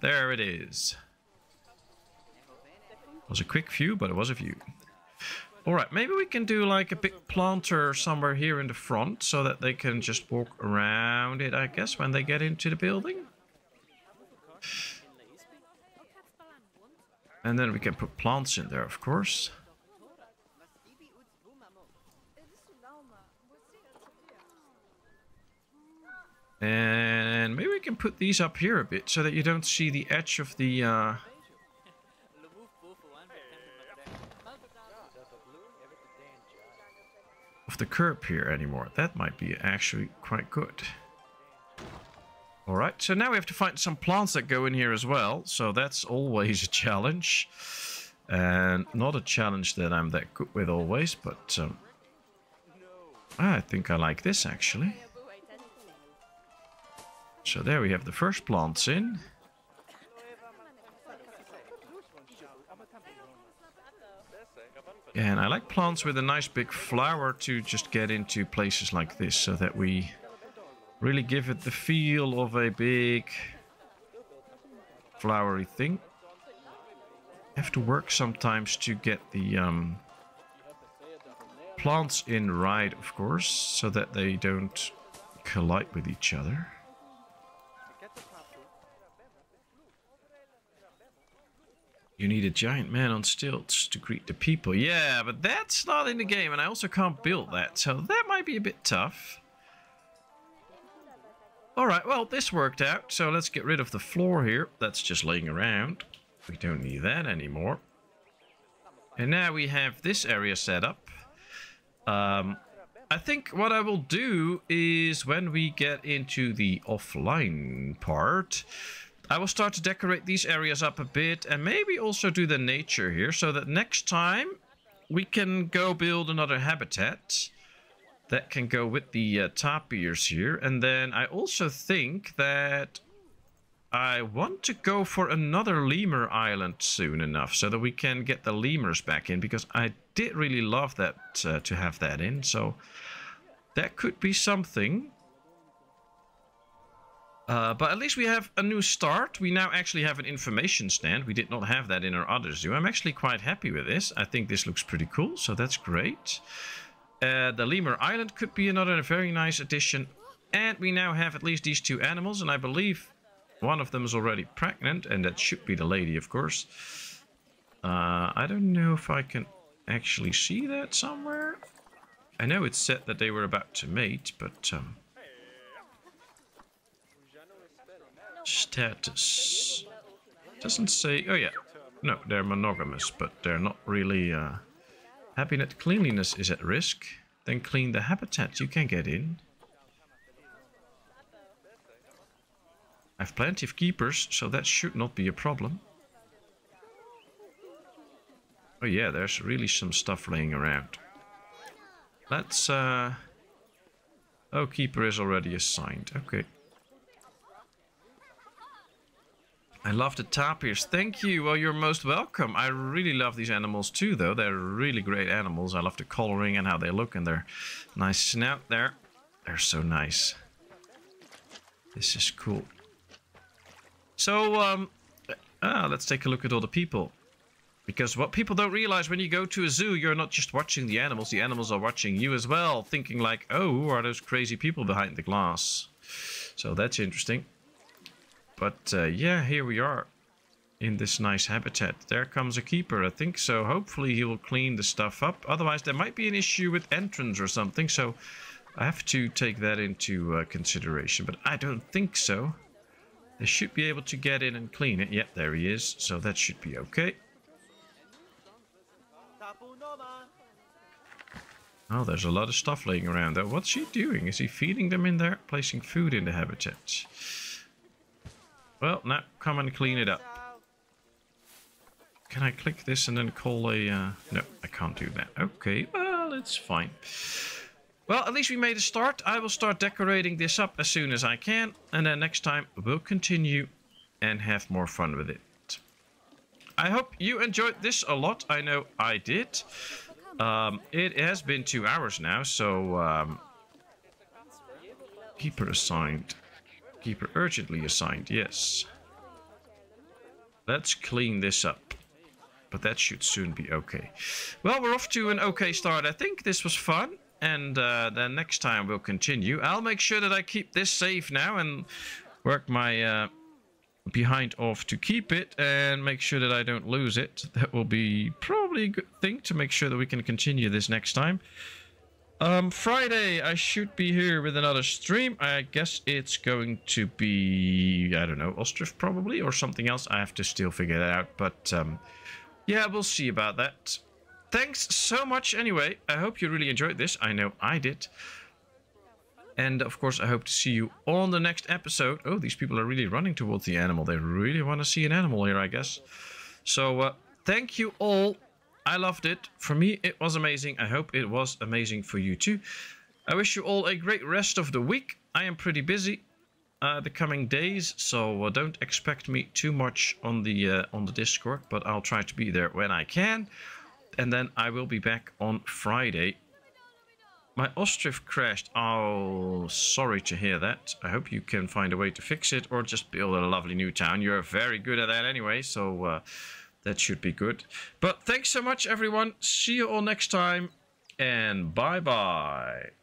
There it is. It was a quick view, but it was a view. Alright, maybe we can do like a big planter somewhere here in the front so that they can just walk around it, I guess, when they get into the building. And then we can put plants in there, of course. And maybe we can put these up here a bit so that you don't see the edge of the... of the curb here anymore. That might be actually quite good. Alright, so now we have to find some plants that go in here as well. So that's always a challenge. And not a challenge that I'm that good with always, but I think I like this actually. So there we have the first plants in. And I like plants with a nice big flower to just get into places like this, so that we really give it the feel of a big flowery thing. Have to work sometimes to get the plants in right, of course, so that they don't collide with each other. You need a giant man on stilts to greet the people. Yeah, but that's not in the game, and I also can't build that, so that might be a bit tough. Alright, well, this worked out, so let's get rid of the floor here. That's just laying around. We don't need that anymore. And now we have this area set up. I think what I will do is, when we get into the offline part, I will start to decorate these areas up a bit, and maybe also do the nature here, so that next time we can go build another habitat that can go with the tapirs here. And then I also think that I want to go for another lemur island soon enough, so that we can get the lemurs back in, because I did really love that to have that in. So that could be something. But at least we have a new start. We now actually have an information stand. We did not have that in our other zoo. I'm actually quite happy with this. I think this looks pretty cool, so that's great. The Lemur Island could be another very nice addition. And we now have at least these two animals, and I believe one of them is already pregnant, and that should be the lady, of course. I don't know if I can actually see that somewhere. I know it said that they were about to mate, but... status doesn't say. Oh yeah, no, they're monogamous, but they're not really happy that cleanliness is at risk. Then clean the habitat you can get in. I have plenty of keepers, so that should not be a problem. Oh yeah, there's really some stuff laying around. Let's oh, keeper is already assigned. Okay, I love the tapirs. Thank you. Well, you're most welcome. I really love these animals too, though. They're really great animals. I love the coloring and how they look, and their nice snout there. They're so nice. This is cool. So, let's take a look at all the people. Because what people don't realize, when you go to a zoo, you're not just watching the animals are watching you as well, thinking like, oh, who are those crazy people behind the glass? So that's interesting. But yeah, here we are in this nice habitat. There comes a keeper, I think. So hopefully he will clean the stuff up. Otherwise, there might be an issue with entrance or something. So I have to take that into consideration. But I don't think so. They should be able to get in and clean it. Yep, there he is. So that should be okay. Oh, there's a lot of stuff laying around there. What's he doing? Is he feeding them in there? Placing food in the habitat. Well, now come and clean it up. Can I click this and then call a... no, I can't do that. Okay, well, it's fine. Well, at least we made a start. I will start decorating this up as soon as I can. And then next time we'll continue and have more fun with it. I hope you enjoyed this a lot. I know I did. It has been 2 hours now, so... keeper assigned... keeper urgently assigned, yes. Let's clean this up. But that should soon be okay. Well, we're off to an okay start. I think this was fun. And then next time we'll continue. I'll make sure that I keep this safe now and work my behind off to keep it and make sure that I don't lose it. That will be probably a good thing to make sure that we can continue this next time. Friday, I should be here with another stream. I guess it's going to be, I don't know, ostrich probably, or something else. I have to still figure that out, but yeah, we'll see about that. Thanks so much anyway. I hope you really enjoyed this. I know I did. And of course, I hope to see you on the next episode. Oh, these people are really running towards the animal. They really want to see an animal here, I guess. So thank you all. I loved it. For me, it was amazing. I hope it was amazing for you too. I wish you all a great rest of the week. I am pretty busy the coming days, so don't expect me too much on the Discord, but I'll try to be there when I can. And then I will be back on Friday. My Ostrich crashed. Oh, sorry to hear that. I hope you can find a way to fix it or just build a lovely new town. You're very good at that anyway, so that should be good. But thanks so much, everyone. See you all next time, and bye-bye.